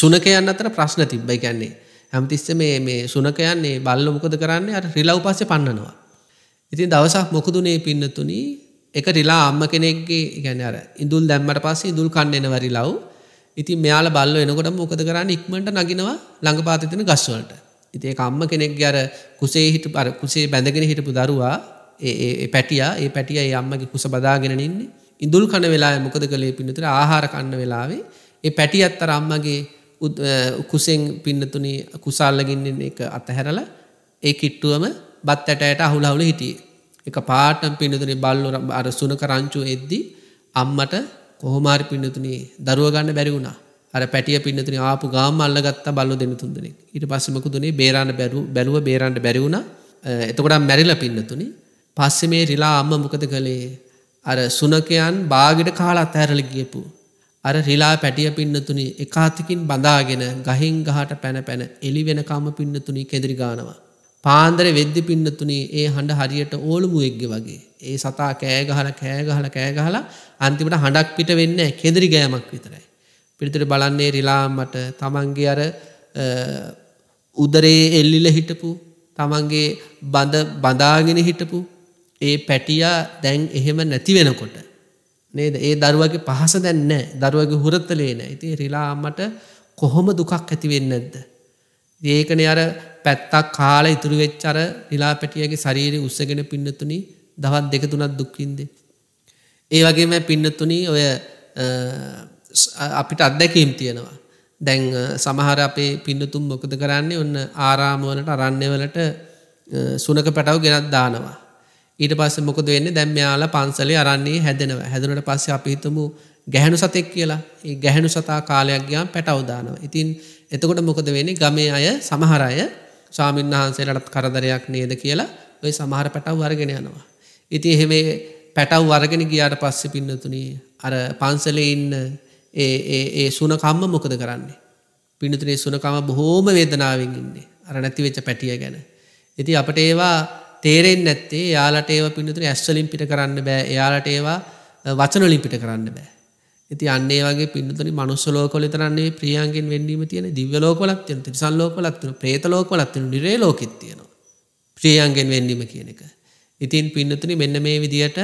සුනකයන් අතර ප්‍රශ්න තිබ්බයි. කියන්නේ හැමතිස්සෙම මේ සුනකයන් මේ බල්ල මොකද කරන්නේ? අර රිලව් පස්සේ පන්නනවා. ඉතින් දවසක් මොකදුනේ පින්නතුනේ එක රිලා අම්ම කෙනෙක්ගේ කියන්නේ අර ඉඳුල් දැම්මට පස්සේ ඉඳුල් කන්න එනවා රිලව්. ඉතින් මෙයාලා බල්ලෝ එනකොට මොකද කරන්නේ? ඉක්මනට නගිනවා ළඟ පාතේ තියෙන ගස් වලට. ඉතින් ඒක අම්ම කෙනෙක්ගේ අර කුසේ හිටපු අර කුසේ බැඳගෙන හිටපු දරුවා ඒ පැටියා ඒ අම්මගේ කුස බදාගෙන ඉන්නේ. ඉඳුල් කන වෙලාවේ මොකද කළේ පින්නතුනේ? ආහාර කන්න වෙලාවේ ඒ පැටියත් අර අම්මගේ කුසෙන් පින්නතුනේ කුසල්ලගින් ඉන්න එක අතහැරලා ඒ කිට්ටුවම බත් ඇටයට අහුලහුල හිටියේ. එක පාටම් පින්නතුනේ බල්ලෝ අර සුනක රංචු එද්දි අම්මට කොහොම හරි පින්නතුනේ දරුව ගන්න බැරි වුණා. අර පැටිය පින්නතුනේ ආපු ගාම අල්ලගත්ත බල්ලෝ දෙන්න තුන් දෙනෙක්. ඊට පස්සේ මොකදුනේ? බේරන්න බැරි වුණා. එතකොට මැරිලා පින්නතුනේ. පස්සේ මේ රිලා අම්ම මොකද කළේ? අර සුනකයන් බාගෙට කාලා අතහැරලා ගියපු. අර රිලා පැටිය පින්නතුනේ එකාතකින් බඳාගෙන ගහින් ගහට පැන එලි වෙනකම් පින්නතුනේ කේන්දරි ගානවා. පාන්දරේ වෙද්දි පින්නතුනේ ඒ හඬ හරියට ඕලුමුවෙක්ගේ වගේ. ඒ සතා කෑ ගහලා අන්තිමට හඬක් පිට වෙන්නේ කේන්දරි ගෑමක් විතරයි. පිළිතුර බලන්නේ රිලාම්මට තමන්ගේ අර උදරේ එල්ලිල හිටපු තමන්ගේ බඳාගෙන හිටපු ඒ පැටියා දැන් එහෙම නැති වෙනකොට නේද? ඒ දරුවගේ පහස දැන් නැහැ. දරුවගේ හුරතලේ නැහැ. ඉතින් රිලාම්මට කොහොම දුකක් ඇති වෙන්නේ නැද්ද? ඒකනේ අර පැත්තක් කාලා ඉතුරු වෙච්ච අර රිලා පැටියාගේ ශරීරය උස්සගෙන පින්නතුණි දවස් දෙක තුනක් දුක් විඳින්නේ. ඒ වගේම පින්නතුණි ඔය අපිට අත්දැකීම් තියෙනවා. දැන් සමහර අපේ පින්නතුන් මොකද කරන්නේ? ඔන්න ආරාම වලට අරණ්‍ය වලට සුනක පැටව ගෙනත් දානවා. ඊට පස්සේ මොකද වෙන්නේ? දැන් මෙයාලා පන්සලේ අරන්නේ හැදෙනවා. හැදුනට පස්සේ අපි හිතමු ගැහැණු සතෙක් කියලා. ඒ ගැහැණු සතා කාලයක් ගියාම පැටව දානවා. ඉතින් එතකොට මොකද වෙන්නේ? ගමේ අය සමහර අය ස්වාමීන් වහන්සේලාට කරදරයක් නේද කියලා ওই සමහර පැටව වරගෙන යනවා. ඉතින් එහෙම පැටව වරගෙන ගියාට පස්සේ පින්නතුණි අර පන්සලේ ඉන්න ඒ සුනකම්ම මොකද කරන්නේ? පින්නතුනේ සුනකම බොහෝම වේදනාවෙන් ඉන්නේ අර නැති වෙච්ච පැටිය ගැන. ඉතින් අපිට ඒවා තේරෙන්නේ නැත්තේ එයාලට ඒවා පින්නතුනේ ඇස් වලින් පිට කරන්න බෑ. එයාලට ඒවා වචන වලින් පිට කරන්න බෑ. ඉතින් අන්න ඒ වගේ පින්නතුනේ මනුස්ස ලෝකවල විතරක් නෙවෙයි ප්‍රියයන්ගෙන් වෙන්නීම තියෙන දිව්‍ය ලෝකවලත් තියෙන, තිරිසන් ලෝකවලත් තියෙන, പ്രേත ලෝකවලත් තියෙන, නිරේ ලෝකෙත් තියෙනවා. ප්‍රියයන්ගෙන් වෙන්නීම කියන එක. ඉතින් පින්නතුනේ මෙන්න මේ විදියට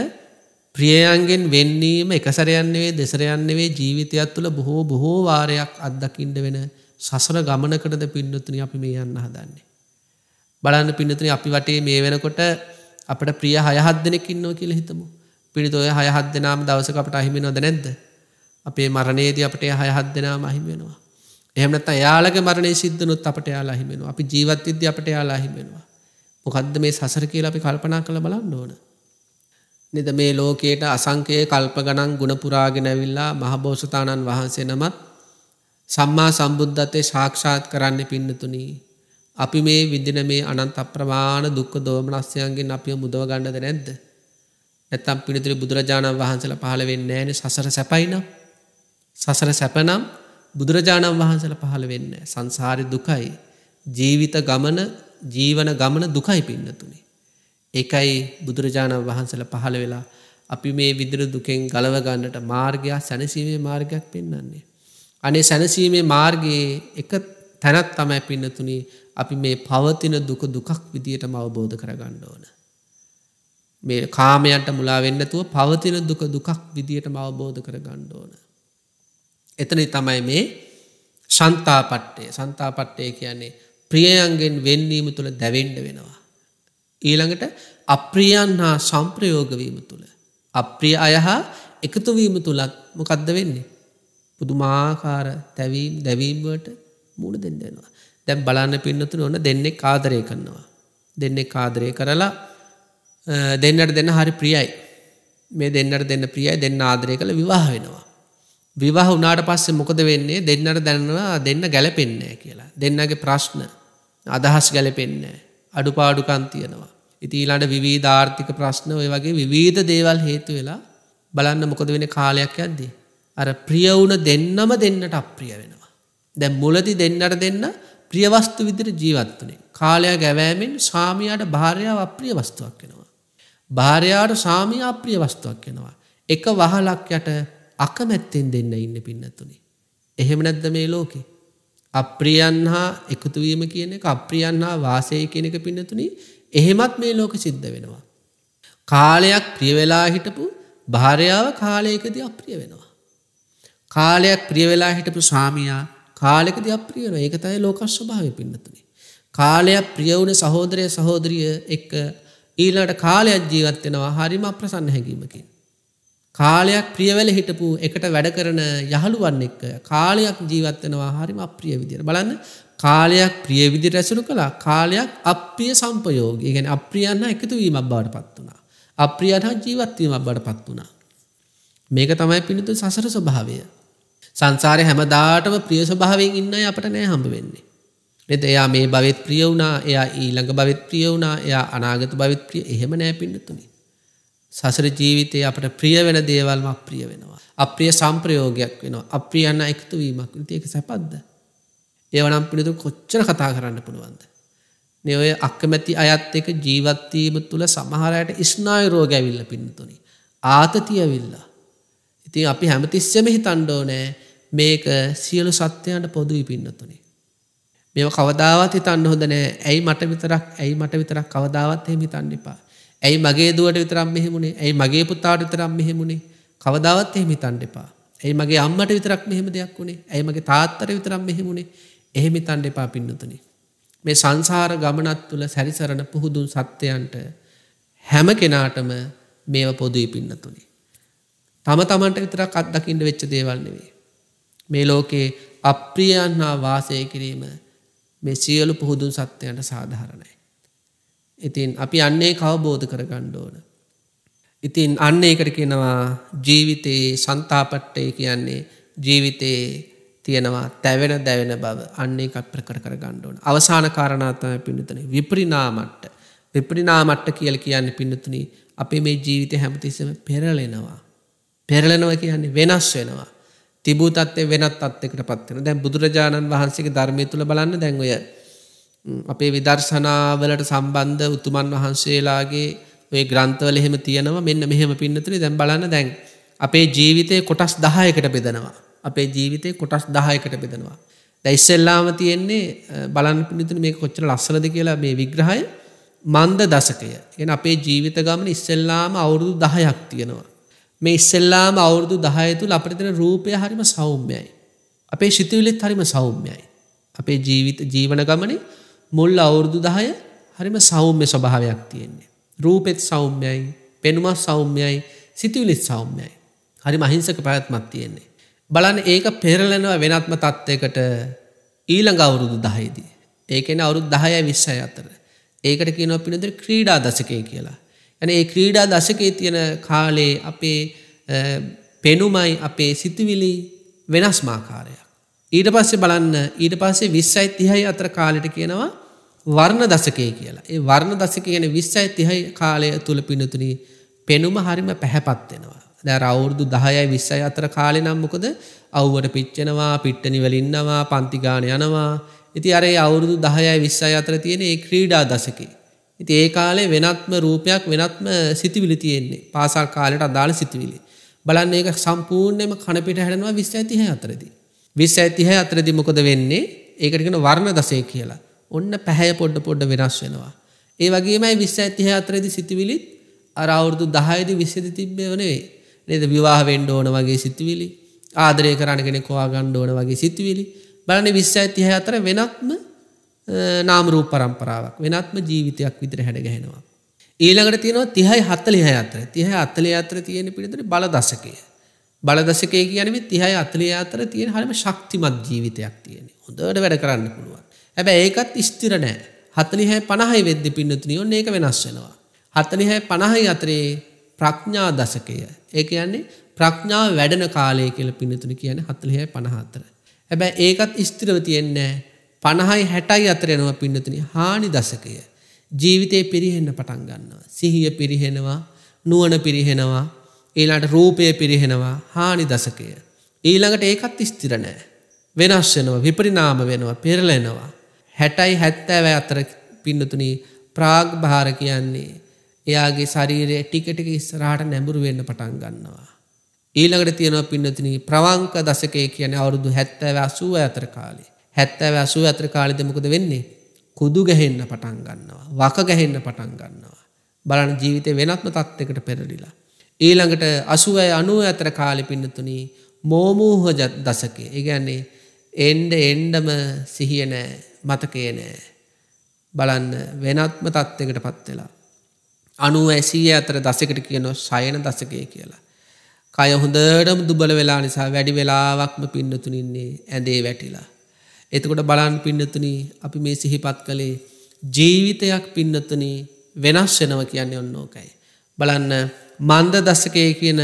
ප්‍රියයන්ගෙන් වෙන්නීම එක සැරයක් නෙවෙයි දෙසරයක් නෙවෙයි ජීවිතයත් තුළ බොහෝ වාරයක් අත්දකින්න වෙන සසර ගමනකටද පින්නතුණි අපි මේ යන්න හදන්නේ. බලන්න පින්නතුණි අපි වටේ මේ වෙනකොට අපිට ප්‍රිය 6-7 දෙනෙක් ඉන්නවා කියලා හිතමු. පිළිතෝ ඔය 6-7 දෙනාම දවසක අපට අහිමි වෙනවද නැද්ද? අපේ මරණයේදී අපට 6-7 දෙනාම අහිමි වෙනවා. එහෙම නැත්නම් එයාලගේ මරණය සිද්ධ වුණොත් අපට එයාලා අහිමි වෙනවා. අපි ජීවත් වෙද්දී අපට එයාලා අහිමි වෙනවා. මොකද්ද මේ සසර කියලා අපි කල්පනා කරලා බලන්න ඕන. නේද? මේ ලෝකයට අසංකේ කල්ප ගණන් ගුණ පුරාගෙන ඇවිල්ලා මහබෝසතාණන් වහන්සේ නමත් සම්මා සම්බුද්ධත්වයේ සාක්ෂාත් කරන්නේ පින්නතුණි. අපි මේ විඳින මේ අනන්ත අප්‍රමාණ දුක් දෝමනස්යන්ගෙන් අපිව මුදව ගන්නද නැද්ද? නැත්තම් පින්නතුණි බුදුරජාණන් වහන්සේලා පහළ වෙන්නේ නැහැ. සසර සැපයිනම්. සසර සැපනම් බුදුරජාණන් වහන්සේලා පහළ වෙන්නේ නැහැ. සංසාරේ දුකයි. ජීවන ගමන දුකයි පින්නතුණි. ඒකයි බුදුරජාණන් වහන්සේලා පහළ වෙලා අපි මේ විදිර දුකෙන් ගලව ගන්නට මාර්ගය සැනසීමේ මාර්ගයක් පෙන්වන්නේ. අනේ සැනසීමේ මාර්ගයේ එක තැනක් තමයි පින්නතුණි අපි මේ පවතින දුක දුකක් විදියටම අවබෝධ කරගන්න ඕන. මේ කාමයන්ට මුලා වෙන්නේ නැතුව පවතින දුක දුකක් විදියටම අවබෝධ කරගන්න ඕන. එතන තමයි මේ ශාන්තාපට්ඨය. ශාන්තාපට්ඨය කියන්නේ ප්‍රියයන්ගෙන් වෙන්වීම තුළ දැවෙන්න වෙනවා. ඊළඟට අප්‍රියයන් හා සම්ප්‍රයෝග වීම තුළ අප්‍රිය අය හා එකතු වීම තුලත් මොකද්ද වෙන්නේ? පුදුමාකාර දැවීම් වලට මුහුණ දෙන්න වෙනවා. දැන් බලන්න පින්නතුනේ ඔන්න දෙන්නෙක් ආදරය කරනවා. දෙන්නෙක් ආදරය කරලා දෙන්නට දෙන්න හරි ප්‍රියයි. මේ දෙන්නට දෙන්න ප්‍රියයි. දෙන්න ආදරය කරලා විවාහ වෙනවා. විවාහ වුණාට පස්සේ මොකද වෙන්නේ? දෙන්නට දැනනවා දෙන්න ගැලපෙන්නේ නැහැ කියලා. දෙන්නගේ ප්‍රශ්න අදහස් ගැලපෙන්නේ නැහැ. අඩුපාඩුකම් තියෙනවා. ඉතින් ඊළඟ විවිධ ආර්ථික ප්‍රශ්න ඔය වගේ විවිධ දේවල් හේතු වෙලා බලන්න මොකද වෙන්නේ? කාලයක් යද්දී අර ප්‍රිය වුණ දෙන්නම දෙන්නට අප්‍රිය වෙනවා. දැන් මුලදී දෙන්නට දෙන්න ප්‍රිය වස්තු විදිහට ජීවත් වුණේ. කාලය ගෑවීමෙන් සාමියාට භාර්යාව අප්‍රිය වස්තුවක් වෙනවා. භාර්යාවට සාමියා අප්‍රිය වස්තුවක් වෙනවා. එක වහලක් යට අකමැත්තෙන් දෙන්න ඉන්න පින්නතුනේ. එහෙම නැද්ද මේ ලෝකේ? අප්‍රියයන් හා එකතු වීම කියන එක, අප්‍රියයන් හා වාසය කියන එක පින්නතුණි එහෙමත් මේ ලෝකෙ සිද්ධ වෙනවා. කාලයක් ප්‍රිය වෙලා හිටපු භාර්යාව කාලයකදී අප්‍රිය වෙනවා. කාලයක් ප්‍රිය වෙලා හිටපු ස්වාමියා කාලයකදී අප්‍රිය වෙනවා. ඒක තමයි ලෝක ස්වභාවය පින්නතුණි. කාලයක් ප්‍රිය වුණ සහෝදරය සහෝදරිය එක්ක ඊළඟට කාලයක් ජීවත් වෙනවා හරිම අප්‍රසන්න හැඟීමකින්. කාලයක් ප්‍රියවැල හිටපු එකට වැඩ කරන යහළුවන් එක්ක කාලයක් ජීවත් වෙනවා හරිම අප්‍රිය විදියට. බලන්න කාලයක් ප්‍රිය විදියට ඇසුරු කළා කාලයක් අප්‍රිය සම්පයෝගී. ඒ කියන්නේ අප්‍රියයන් හා එකතු වීමක් බවට පත් වුණා. අප්‍රියයන් හා ජීවත් වීමක් බවට පත් වුණා. මේක තමයි පිණිතු සසර ස්වභාවය. සංසාරේ හැමදාටම ප්‍රිය ස්වභාවයෙන් ඉන්න අය අපට නෑ හම්බ වෙන්නේ. නේද? එයා මේ භවෙත් ප්‍රිය වුණා, එයා ඊළඟ භවෙත් ප්‍රිය වුණා, එයා අනාගත භවෙත් ප්‍රිය. එහෙම නෑ පිණිතුනි. සසර ජීවිතේ අපට ප්‍රිය වෙන දේවල්ම අප්‍රිය වෙනවා. අප්‍රිය සංප්‍රයෝගයක් වෙනවා. අප්‍රියයන් එකතු වීමක්. ඉතින් ඒක සැපද්ද? ඒවනම් පිණිතු කොච්චර කතා කරන්න පුළුවන්ද? මේ ඔය අකමැති අයත් එක්ක ජීවත් වීම තුල සමහර අයට ස්නායු රෝග ඇවිල්ලා පිණිතුනි. ආතතිය ඇවිල්ලා. ඉතින් අපි හැමතිස්සෙම හිතන්න ඕනේ මේක සියලු සත්‍යයන්ට පොදුයි පින්නතුනේ. මේව කවදාවත් හිතන්න හොඳ නෑ. ඇයි මට විතරක් කවදාවත් එහෙම හිතන්න එපා. ඇයි මගේ දුවට විතරක් මෙහෙමුනේ? ඇයි මගේ පුතාට විතරක් මෙහෙමුනේ? කවදාවත් එහෙම හිතන්න එපා. ඇයි මගේ අම්මට විතරක් මෙහෙම දෙයක් උනේ? ඇයි මගේ තාත්තට විතරක් මෙහෙමුනේ? එහෙම හිතන්න එපා පින්නතුනේ. මේ සංසාර ගමනත් තුල සැරිසරන පුහුදුන් සත්‍යයන්ට හැම කෙනාටම මේව පොදුයි පින්නතුනේ. තම තමන්ට විතරක් අත්දකින්න වෙච්ච දේවල් නෙවෙයි. මේ ලෝකේ අප්‍රියයන් හා වාසය කිරීම මේ සියලු පුහුදුන් සත්‍යයන්ට සාධාරණයි. ඉතින් අපි අන්නේ කවබෝධ කරගන්න ඕන. ඉතින් අන්නේ එකට කියනවා ජීවිතේ සන්තාපට්ඨය කියන්නේ ජීවිතේ තියෙනවා තැවෙන දැවෙන බව. අන්නේ එක ප්‍රකට කරගන්න ඕන. අවසාන කාරණා තමයි පින්නතුනේ විපරිණාමට්ඨ. විපරිණාමට්ඨ කියලා කියන්නේ පින්නතුනේ අපේ මේ ජීවිතේ හැමතිස්සෙම පෙරලෙනවා. පෙරලෙනවා කියන්නේ වෙනස් වෙනවා. තිබූ තත්ත්වය වෙනත් තත්ත්වයකට පත් වෙනවා. දැන් බුදුරජාණන් වහන්සේගේ ධර්මයේ තුල බලන්න දැන් ඔය අපේ විදර්ශනා වලට සම්බන්ධ උතුමන් වහන්සේලාගේ ඔය ග්‍රන්ථවල එහෙම තියෙනවා මෙන්න මෙහෙම පින්නතුනේ. දැන් බලන්න දැන් අපේ ජීවිතේ කොටස් 10කට බෙදනවා. අපේ ජීවිතේ කොටස් 10කට බෙදනවා. දැන් ඉස්සෙල්ලාම තියෙන්නේ බලන්න පින්නතුනේ මේක කොච්චර ලස්සනද කියලා මේ විග්‍රහය මන්ද දශකය. කියන්නේ අපේ ජීවිත ගමන ඉස්සෙල්ලාම අවුරුදු 10ක් තියෙනවා. මේ ඉස්සෙල්ලාම අවුරුදු 10 තුල අපිට දෙන රූපය හරිම සෞම්‍යයි. අපේ සිතුවිලිත් හරිම සෞම්‍යයි. අපේ ජීවන ගමනේ මුල් අවුරුදු 10 හරිම සෞම්‍ය ස්වභාවයක් තියෙනවා. රූපෙත් සෞම්‍යයි, පෙනුමත් සෞම්‍යයි, සිතුවිලිත් සෞම්‍යයි. හරිම අහිංසක ප්‍රයත්නක් තියෙනවා. බලන්න ඒක පෙරලෙනවා වෙනත්ම තත්යකට ඊළඟ අවුරුදු 10 දී. ඒ කියන්නේ අවුරුදු 10යි 20යි අතර. ඒකට කියනවා පිළිදෙර ක්‍රීඩා දශකය කියලා. අනේ මේ ක්‍රීඩා දශකයේ තියෙන කාලේ අපේ පෙනුමයි අපේ සිතුවිලි වෙනස්ම ආකාරයක්. ඊට පස්සේ බලන්න ඊට පස්සේ 20යි 30යි අතර කාලෙට කියනවා වර්ණ දශකය කියලා. ඒ වර්ණ දශකය කියන්නේ 20යි 30යි කාලය තුල පිණුතුනි පෙනුම හරිම පැහැපත් වෙනවා. දැන් අවුරුදු 10යි 20යි අතර කාලේ නම් මොකද අවුවට පිච්චෙනවා, පිට්ටනි වල ඉන්නවා, පන්ති ගාන යනවා. ඉතින් අර ඒ අවුරුදු 10යි 20යි අතර තියෙන මේ ක්‍රීඩා දශකේ ඉතින් ඒ කාලේ වෙනත්ම රූපයක් වෙනත්ම සිතුවිලි තියෙන්නේ. පාසල් කාලයට අදාළ සිතුවිලි. බලන්න ඒක සම්පූර්ණයෙන්ම කන පිට හැරෙනවා 20 30 අතරදී. 20 30 අතරදී මොකද වෙන්නේ? ඒකට කියන වර්ණ දශය කියලා. ඔන්න පැහැය පොඩ පොඩ වෙනස් වෙනවා. ඒ වගේමයි 20 30 අතරදී සිතුවිලිත් අර අවුරුදු 10 දී 20 දී තිබ්බේව නෙවෙයි. නේද? විවාහ වෙන්න ඕන වගේ සිතුවිලි, ආදරය කරන කෙනෙක් හොයාගන්න ඕන වගේ සිතුවිලි. බලන්න 20 30 අතර වෙනත්ම නාම රූප පරම්පරාවක් වෙනත්ම ජීවිතයක් විතර හැඩ ගැහෙනවා. ඊළඟට තියෙනවා 30යි 40 අතර. 30යි 40 අතර තියෙන පිළිතුරේ බල දශකය. බල දශකය කියන්නේ මේ 30යි 40 අතර තියෙන හැම ශක්තිමත් ජීවිතයක් තියෙන්නේ. හොඳට වැඩ කරන්න පුළුවන්. හැබැයි ඒකත් ස්ථිර නෑ. 40යි 50යි වෙද්දී පින්නතුණි ඔන්න ඒක වෙනස් වෙනවා. 40යි 50යි අතරේ ප්‍රඥා දශකය. ඒ කියන්නේ ප්‍රඥාව වැඩෙන කාලය කියලා පින්නතුණි කියන්නේ 40යි 50 අතර. හැබැයි ඒකත් ස්ථිරව තියෙන්නේ නෑ. 50යි 60යි අතර යනවා පින්නතුනි හානි දශකය. ජීවිතේ පිරිහෙන්න පටන් ගන්නවා. සිහිය පිරිහෙනවා, නුවණ පිරිහෙනවා, ඊළඟට රූපය පිරිහෙනවා. හානි දශකය. ඊළඟට ඒකත් ස්ථිර නැහැ. වෙනස් වෙනවා, විපරිණාම වෙනවා, පෙරලෙනවා. 60යි 70යි අතර පින්නතුනි ප්‍රාග් භාර කියන්නේ එයාගේ ශරීරය ටික ටික ඉස්සරහට නැඹුරු වෙන්න පටන් ගන්නවා. ඊළඟට තියෙනවා පින්නතුනි ප්‍රවංක දශකය කියන්නේ අවුරුදු 70 80 අතර කාලේ. 70 80 අතර කාලෙදී මොකද වෙන්නේ? කුදු ගැහෙන්න පටන් ගන්නවා. වක ගැහෙන්න පටන් ගන්නවා. බලන්න ජීවිතේ වෙනත්ම තත්යකට පෙරලිලා. ඊළඟට 80 90 අතර කාලෙ පින්නතුණි මෝමෝහ දශකය. ඒ කියන්නේ එන්න එන්නම සිහිය නැහැ, මතකය නැහැ. බලන්න වෙනත්ම තත්යකට පත් වෙලා 90 80 අතර දශකයට කියනවා සයන දශකය කියලා. කය හොඳටම දුබල වෙලා නිසා වැඩි වෙලාවක්ම පින්නතුන් ඉන්නේ ඇඳේ වැටිලා. එතකොට බලන්න පින්නතුනි අපි මේ සිහිපත් කළේ ජීවිතයක් පින්නතුනි වෙනස් වෙනවා කියන්නේ ඔන්න ඕකයි. බලන්න මන්ද දශකයේ කියන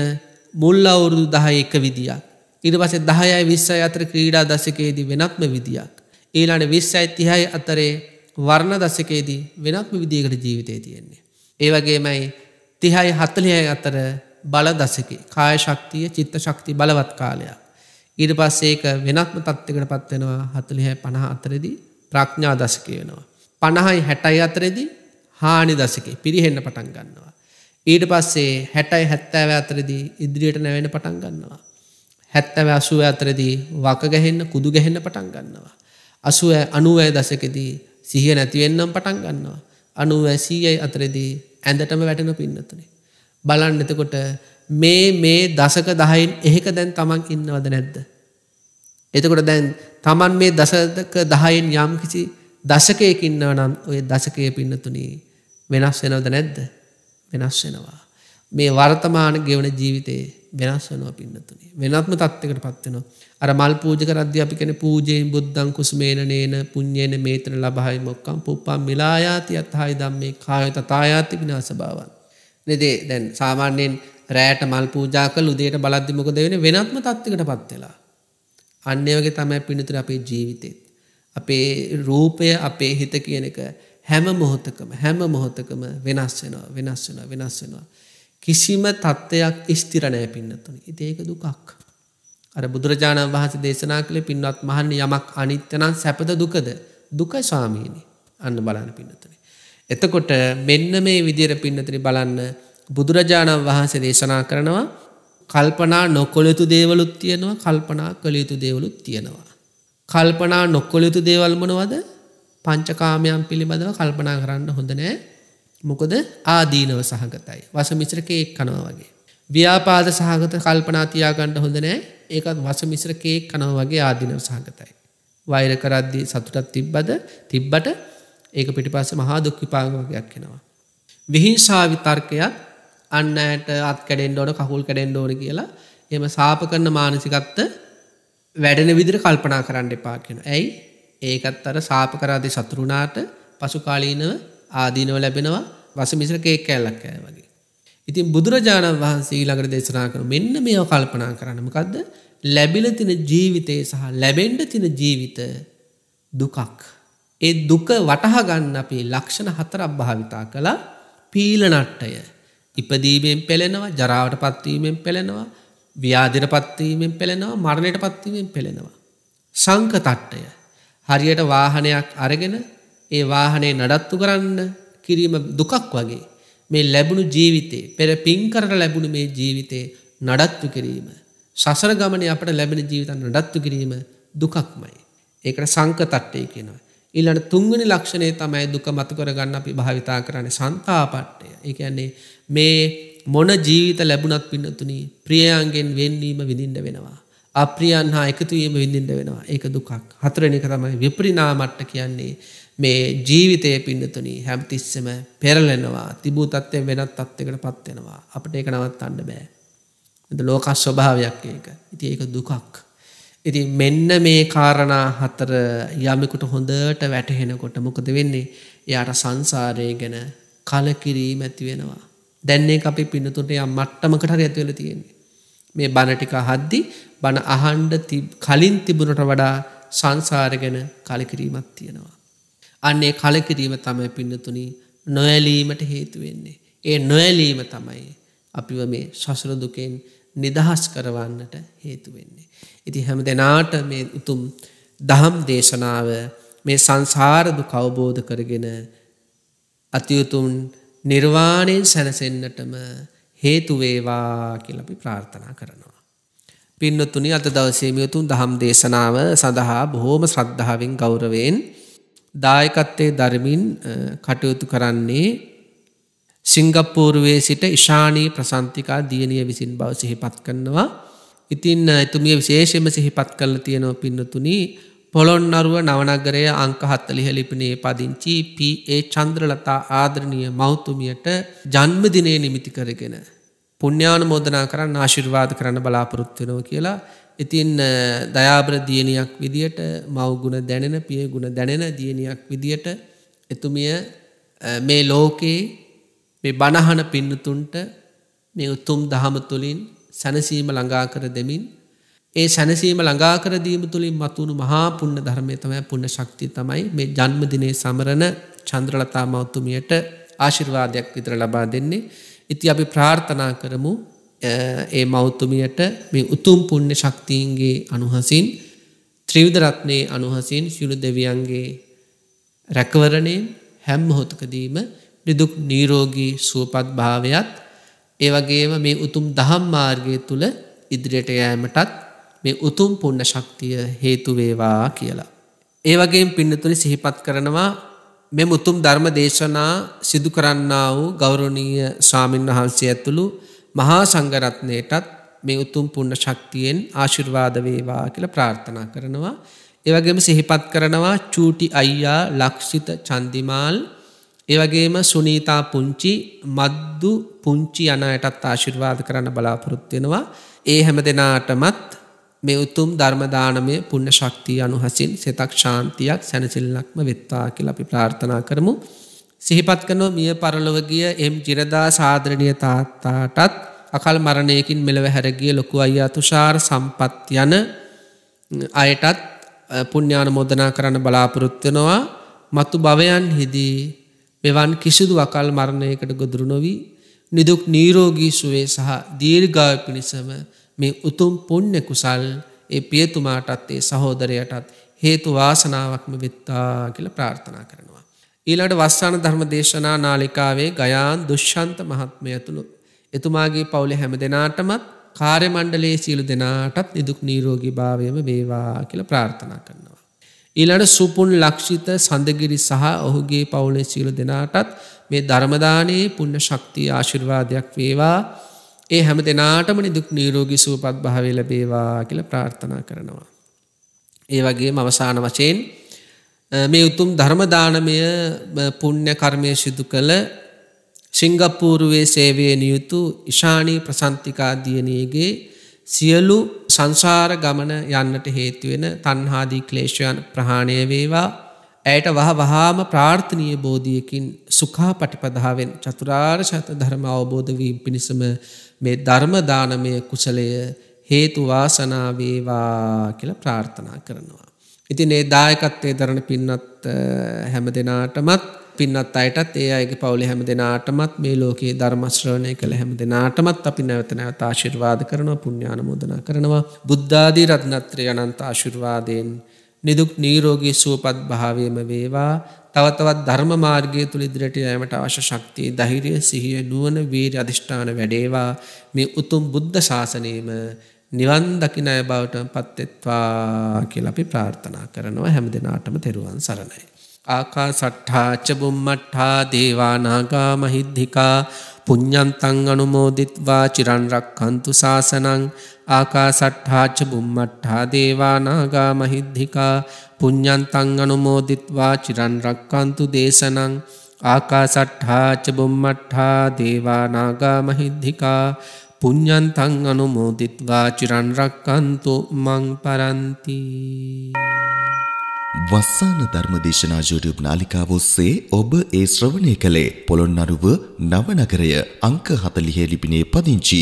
මුල් අවුරුදු 10 එක විදියක්. ඊට පස්සේ 10යි 20යි අතර ක්‍රීඩා දශකයේදී වෙනත්ම විදියක්. ඊළඟ 20යි 30යි අතරේ වර්ණ දශකයේදී වෙනත්ම විදියකට ජීවිතය තියෙන්නේ. ඒ වගේමයි 30යි 40යි අතර බල දශකේ කාය ශක්තිය චිත්ත ශක්තිය බලවත් කාලයක්. ඊට පස්සේ ඒක වෙනත්ම තත්යකටපත් වෙනවා 40යි 50 අතරේදී ප්‍රඥා දශකේ වෙනවා. 50යි 60යි අතරේදී හානි දශකේ පිරිහෙන්න පටන් ගන්නවා. ඊට පස්සේ 60යි 70 අතරේදී ඉදිරියට නැවෙන්න පටන් ගන්නවා. 70 80 අතරේදී වක ගැහෙන්න කුදු ගැහෙන්න පටන් ගන්නවා. 80 90 දශකේදී සිහිය නැතිවෙන්නම් පටන් ගන්නවා. 90 100 අතරේදී ඇඳටම වැටෙන පින්නතුනේ. බලන්න එතකොට මේ දශක 10න් එකක දැන් තමන් ඉන්නවද නැද්ද? එතකොට දැන් තමන් මේ දශක 10න් යම් කිසි දශකයක ඉන්නව නම් ওই දශකයේ පින්නතුනේ වෙනස් වෙනවද නැද්ද? වෙනස් වෙනවා. මේ වර්තමාන ගෙවන ජීවිතේ වෙනස් වෙනවා පින්නතුනේ. වෙනත්ම තත්යකටපත් වෙනවා. අර මල් පූජා කරද්දී අපි කියන්නේ පූජේ බුද්ධං කුස්මේන නේන පුඤ්ඤේන මේතන ලබහයි මොක්කම් පුප්පම් මිලායාති අතයි ධම්මේ කාය තථායාති විනාශ භාවන් නේද? දැන් සාමාන්‍යයෙන් රැයට මල් පූජා කරලා උදේට බලද්දි මොකද වෙන්නේ? වෙනත්ම තත්යකටපත් වෙලා. අන්න ඒ වගේ තමයි පින්නතර අපේ ජීවිතෙත් අපේ රූපය අපේ හිත කියන එක හැම මොහොතකම වෙනස් වෙනවා. කිසිම තත්ත්වයක් ස්ථිර නැහැ පින්නතුනි. ඉතින් ඒක දුකක්. අර බුදුරජාණන් වහන්සේ දේශනා කළේ පින්වත් මහන්නේ යමක් අනිත්‍ය නම් සැපද දුකද? දුකයි ස්වාමීනි. අන්න බලන්න පින්නතුනි. එතකොට මෙන්න මේ විදිහට පින්නතුනි බලන්න බුදුරජාණන් වහන්සේ දේශනා කරනවා කල්පනා නොකළ යුතු දේවලුත් තියෙනවා කල්පනා කළ යුතු දේවලුත් තියෙනවා. කල්පනා නොකළ යුතු දේවල් මොනවද? පංචකාමයන් පිළිබඳව කල්පනා කරන්න හොඳ නැහැ. මොකද ආදීනව සහගතයි. වසමිශ්‍ර කේක් කනවා වගේ. ව්‍යාපාද සහගත කල්පනා තියාගන්න හොඳ නැහැ. ඒකත් වසමිශ්‍ර කේක් කනවා වගේ ආදීනව සහගතයි. වෛර කරද්දී සතුටක් තිබ්බට ඒක පිටිපස්සේ මහා දුක් විපාක වගේක් එනවා. විහිංසා විතර්කයක් අන්නයට අත් කැඩෙන්න ඕන කකුල් කැඩෙන්න ඕන කියලා එහෙම සාප කරන මානසිකත්ව වැඩෙන විදිහට කල්පනා කරන්න එපා කියනවා. ඇයි? ඒකත් අර සාප කරාදී සතුරුණාට පසුකාලීනව ආදීනව ලැබෙනවා වසමිශ්‍ර කේක් කෑල්ලක් කෑවා වගේ. ඉතින් බුදුරජාණන් වහන්සේ ඊළඟට දේශනා කරන මෙන්න මේව කල්පනා කරන්න. මොකද්ද? ලැබිලා තියෙන ජීවිතේ සහ ලැබෙන්න තියෙන ජීවිත දුකක්. ඒ දුක වටහා ගන්න අපි ලක්ෂණ හතරක් භාවිතා කළා. පීලනට්ටය. ඉපදීමෙන් පෙළෙනවා, ජරාවටපත් වීමෙන් පෙළෙනවා, ව්‍යාධියටපත් වීමෙන් පෙළෙනවා, මරණයටපත් වීමෙන් පෙළෙනවා. සංකතට්ටය. හරියට වාහනයක් අරගෙන ඒ වාහනේ නඩත්තු කරන්න කිරීම දුකක් වගේ මේ ලැබුණු ජීවිතේ පෙර පින් කරලා ලැබුණු මේ ජීවිතේ නඩත්තු කිරීම සසර ගමනේ අපට ලැබෙන ජීවිතන නඩත්තු කිරීම දුකක්මයි. ඒකට සංකතට්ඨය කියනවා. ඊළඟ තුන්වෙනි ලක්ෂණය තමයි දුක මතු කරගන්න අපි භාවිතා කරන්නේ සන්තාපට්ඨය. ඒ කියන්නේ මේ මොන ජීවිත ලැබුණත් පින්නතුණි ප්‍රියයන්ගෙන් වෙන්වීම විඳින්න වෙනවා. අප්‍රියයන් හා එකතු වීම විඳින්න වෙනවා. ඒක දුකක්. හතරවෙනි එක තමයි විපරිණාමට්ඨ කියන්නේ මේ ජීවිතය පින්නතුනි හැමතිස්සෙම පෙරලෙනවා. තිබූ තත්ත්වයෙන් වෙනත් තත්ත්වයකට පත් වෙනවා. අපිට ඒක නවත්තන්න බෑ. ඒක ලෝක ස්වභාවයක් ඒක. ඉතින් ඒක දුකක්. ඉතින් මෙන්න මේ காரணා හතර යමෙකුට හොඳට වැටහෙනකොට මොකද වෙන්නේ? එයාට සංසාරය ගැන කලකිරීම ඇති වෙනවා. දැන් මේක අපි පින්නතුන්ට යම් මට්ටමකට හරි ඇති වෙලා තියෙන්නේ. මේ බණ ටික අහද්දි බණ අහන්න කලින් තිබුණට වඩා සංසාරය ගැන කලකිරීමක් තියෙනවා. අන්නේ කලකිරීම තමයි පින්නතුනි නොඇලීමට හේතු වෙන්නේ. ඒ නොඇලීම තමයි අපිව මේ සසර දුකෙන් නිදහස් කරවන්නට හේතු වෙන්නේ. ඉතින් හැමදෙනාට මේ උතුම් ධම් දේශනාව මේ සංසාර දුක අවබෝධ කරගෙන අති උතුම් නිර්වාණයෙන් සැනසෙන්නටම හේතු වේවා කියලා අපි ප්‍රාර්ථනා කරනවා. පින්නතුනි අද දවසේ මේ උතුම් ධම් දේශනාව සඳහා බොහෝම ශ්‍රද්ධාවෙන් ගෞරවයෙන් දායකත්වයේ ධර්මින් කටයුතු කරන්නේ සිංගප්පූරුවේ සිට ඉෂානී ප්‍රසන්තිකා දියණිය විසින් බව සිහිපත් කරනවා. ඉතින් එතුමිය විශේෂයෙන්ම සිහිපත් කරලා තියෙනවා පින්නතුනි ಪೊಳೊನ್ನರುವ ನವನಗರೆಯ ಅಂಕ 40 ಲಿಪಿನೇ ಪದಿಂಚಿ ಪಿ ಎ ಚಂದ್ರಲತಾ ಆದರಣೀಯ ಮೌತುಮಿಯಟ ಜನ್ಮದಿನೇ ನಿಮಿತಿ කරගෙන ಪುಣ್ಯಾನುಮೋದನಾ කරන්න ಆಶೀರ್ವಾದ කරන්න බලාපොරොත්තු වෙනවා කියලා. ඉතින් දයාබර දියණියක් විදියට මව් ගුණ දැනෙන පිය ගුණ දැනෙන දියණියක් විදියට එතුමිය මේ ලෝකේ මේ බණහන පින්නතුන්ට මේ උතුම් ධහම තුලින් සැනසීම ළඟා කර දෙමින් ඒ සැනසීම ළඟා කර දීම තුලින් මතුණු මහා පුණ්‍ය ධර්මයේ තමයි පුණ්‍ය ශක්තිය තමයි මේ ජන්මදිනයේ සමරන චන්ද්‍රලතා මෞතුමියට ආශිර්වාදයක් විතර ලබා දෙන්නේ. ඉතින් අපි ප්‍රාර්ථනා කරමු ඒ මෞතුමියට මේ උතුම් පුණ්‍ය ශක්තියන්ගේ අනුහසින් ත්‍රිවිධ රත්නයේ අනුහසින් සියලු දෙවියන්ගේ රැකවරණයෙන් හැම මොහොතකදීම නිදුක් නිරෝගී සුවපත් භාවයත් ඒ වගේම මේ උතුම් ධම් මාර්ගය තුල ඉදිරියට යෑමටත් මේ උතුම් පුණ්‍ය ශක්තිය හේතු වේවා කියලා. ඒ වගේම පින්නතුනි සිහිපත් කරනවා මේ උතුම් ධර්ම දේශනා සිදු කරන්නා වූ ගෞරවනීය ස්වාමීන් වහන්සේ ඇතුළු මහා සංඝ රත්නයටත් මේ උතුම් පුණ්‍ය ශක්තියෙන් ආශිර්වාද වේවා කියලා ප්‍රාර්ථනා කරනවා. ඒ වගේම සිහිපත් කරනවා චූටි අයියා ලක්ෂිත චන්දිමාල් ඒ වගේම සුනීතා පුංචි මද්දු පුංචි අනයටත් ආශිර්වාද කරන්න බලාපොරොත්තු වෙනවා. ඒ හැම දිනාටමත් මේ උතුම් ධර්ම දානමය පුණ්‍ය ශක්තිය අනුහසින් සිතක් ශාන්තියක් සැනසෙල්ලක්ම වෙත්වා කියලා අපි ප්‍රාර්ථනා කරමු. සිහිපත් කරනවා මිය පරලොව ගිය එම් ජිරදාස ආදරණීය තාත්තාටත් අකල් මරණයකින් මෙලව හැර ගිය ලොකු අයියා තුෂාර සම්පත් යන අයටත් පුණ්‍යානුමෝදනා කරන්න බලාපොරොත්තු වෙනවා. මතු භවයන්හිදී මෙවන් කිසිදු අකල් මරණයකට ගොදුරු නොවි නිදුක් නිරෝගී සුවය සහ දීර්ඝායු පිණිසම මේ උතුම් පුණ්‍ය කුසල් ඒ පියතුමාටත් ඒ සහෝදරයටත් හේතු වාසනාවක්ම වෙත්වා කියලා ප්‍රාර්ථනා කරනවා. ඊළඟට වස්සාන ධර්ම දේශනා නාලිකාවේ ගයාන් දුෂ්‍යන්ත මහත්මයතුළු එතුමාගේ පවුලේ හැම දෙනාටම කාර්ය මණ්ඩලයේ සීල දෙනාටත් නිදුක් නිරෝගී භාවයම වේවා කියලා ප්‍රාර්ථනා කරනවා. ඊළඟ සුපුන් ලක්ෂිත සඳගිරි සහ ඔහුගේ පවුලේ සියලු දෙනාටත් මේ ධර්ම දානයේ පුණ්‍ය ශක්තිය ආශිර්වාදයක් වේවා. ඒ හැම දෙනාටම නිදුක් නිරෝගී සුවපත් භාවය ලැබේවා කියලා ප්‍රාර්ථනා කරනවා. ඒ වගේම අවසාන වශයෙන් මේ උතුම් ධර්ම දානමය පුණ්‍ය කර්මය සිදු කළ සිංගප්පූරුවේ සේවයේ නියුත ඉෂානි ප්‍රසන්තිකා දියණියගේ සියලු සංසාර ගමන යන්නට හේතු වෙන තණ්හාදී ක්ලේශයන් ප්‍රහාණය වේවා. ඇයට වහ වහාම ප්‍රාර්ථනීය බෝධියකින් සුඛාපටිපදාවෙන් චතුරාර්ය සත්‍ය ධර්ම අවබෝධ වීම පිණිසම මේ ධර්ම දානමය කුසලය හේතු වාසනා වේවා කියලා ප්‍රාර්ථනා කරනවා. ඉතින් මේ දායකත්වයේ දරණ පින්වත් හැම දෙනාටමත් පින්වත් අයටත් ඒ අයගේ පවුලේ හැම දෙනාටමත් මේ ලෝකයේ ධර්ම ශ්‍රවණය කළ හැම දෙනාටමත් අපි නැවත නැවත ආශිර්වාද කරනවා පුණ්‍යානුමෝදනා කරනවා. බුද්ධ ආදී රත්නත්‍රය අනන්ත ආශිර්වාදයෙන් නිදුක් නිරෝගී සුවපත් භාවයම වේවා. තව තවත් ධර්ම මාර්ගයේ තුල ඉදිරියට යාමට අවශ්‍ය ශක්තිය ධෛර්යය සිහිය නුවණ වීර්ය අධිෂ්ඨාන වැඩේවා. මේ උතුම් බුද්ධ ශාසනයේම නිවන් දකින අය බවට පත්වෙත්වා කියලා අපි ප්‍රාර්ථනා කරනවා. හැම දෙනාටම තෙරුවන් සරණයි. आकाशट्ठा च बुम्मट्ठा देवानागा महिद्धिका पुण्यन्तं अनुमोदित्वा चिरं रक्षन्तु शासनं. आकाशट्ठा च बुम्मट्ठा देवानागा महिद्धिका पुण्यन्तं अनुमोदित्वा चिरं रक्षन्तु देशनं. आकाशट्ठा च बुम्मट्ठा देवानागा महिद्धिका पुण्यन्तं अनुमोदित्वा चिरं रक्षन्तु मं परन्ति. වස්සාන ධර්මදේශනා YouTube නාලිකාව ඔස්සේ ඔබ ඒ ශ්‍රවණය කළේ පොළොන්නරුව නවනගරය අංක 40 ලිපිනේ පදිංචි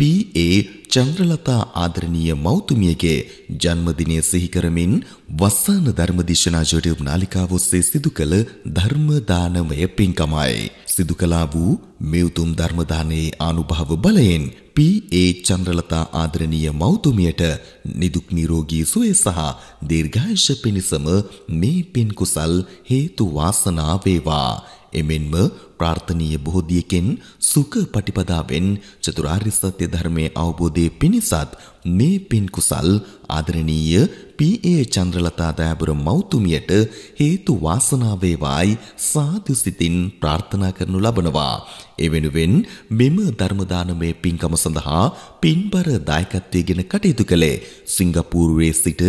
P A චන්ද්‍රලතා ආදරණීය මෞතුමියගේ ජන්මදිනය සිහි කරමින් වස්සාන ධර්මදේශනා YouTube නාලිකාව ඔස්සේ සිදු කළ ධර්ම දානමය පින්කමයි. සිදු කළා වූ මේ උතුම් ධර්ම දානයේ ආනුභාව බලයෙන් P A චන්ද්‍රලතා ආදරණීය මෞතුමියට නිදුක් නිරෝගී සුවය සහ දීර්ඝායුෂ පිණිසම මේ පින් කුසල් හේතු වාසනා වේවා. එමෙන්ම ප්‍රාර්ථනීය බෝධියකින් සුඛ පටිපදාවෙන් චතුරාර්ය සත්‍ය ධර්මයේ අවබෝධයේ පිණිසත් මේ පින් කුසල් ආදරණීය PA චන්ද්‍රලතා දයාබර මෞතුමියට හේතු වාසනා වේවායි සාදු සිතින් ප්‍රාර්ථනා කරනු ලබනවා. එවෙනුවෙන් මෙම ධර්ම දානමය පින්කම සඳහා පින්බර දායකත්වයේගෙන කටයුතු කළේ සිංගප්පූරුවේ සිට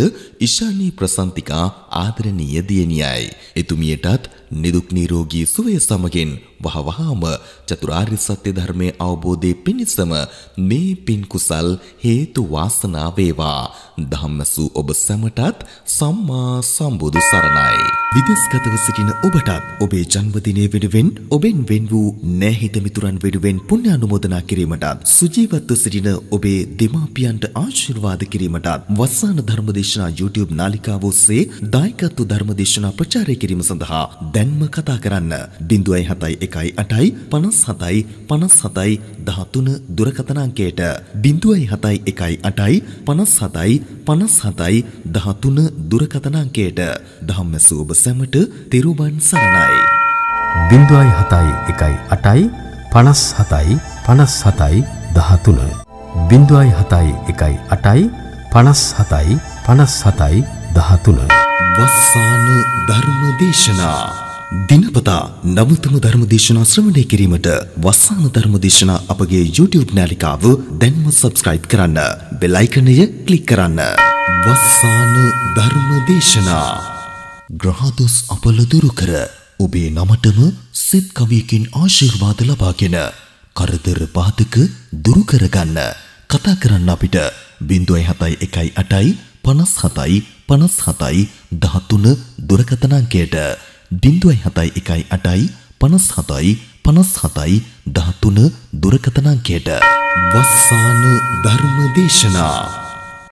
ඉෂානි ප්‍රසන්තිකා ආදරණීය දියණියයි. එතුමියටත් නිදුක් නිරෝගී සුවය සමගින් වහවහාම චතුරාර්ය සත්‍ය ධර්මයේ අවබෝධයේ පිණිසම මේ පින් කුසල් හේතු වාසනා වේවා. ධම්මසු ඔබ සැමටත් සම්මා සම්බුදු සරණයි. විදේශගතව සිටින ඔබටත් ඔබේ ජන්මදිනයේ වෙනුවෙන් ඔබෙන් වෙන් වූ නැහිත මිතුරන් වෙනුවෙන් පුණ්‍ය අනුමෝදනා කිරීමටත් සුජීවත්ව සිටින ඔබේ දෙමාපියන්ට ආශිර්වාද කිරීමටත් වස්සාන ධර්මදේශනා YouTube නාලිකාව ඔස්සේ දායකත්ව ධර්මදේශනා ප්‍රචාරය කිරීම සඳහා දැන්ම කතා කරන්න 071 857 57 13 දුරකථන අංකයට 071 857 57 13 දුරකථන අංකයට. ධම්මසු ඔබ සැමට තෙරුවන් සරණයි. 071 857 57 13 071 857 57 13 වස්සාන ධර්ම දේශනා දිනපතා නවතම ධර්ම දේශනා ශ්‍රවණය කිරීමට වස්සාන ධර්ම දේශනා අපගේ YouTube නාලිකාව දැන්ම subscribe කරන්න. bell icon එක click කරන්න. වස්සාන ධර්ම දේශනා ග්‍රහදොස් අපල දුරු කර ඔබේ නමටම සිත් කවියකින් ආශිර්වාද ලබාගෙන කරදර බාධක දුරු කරගන්න. කතා කරන්න අපිට 071 857 57 13 දුරකථන අංකයට 071 857 57 13 දුරකථන අංකයට. වස්සාන ධර්ම දේශනා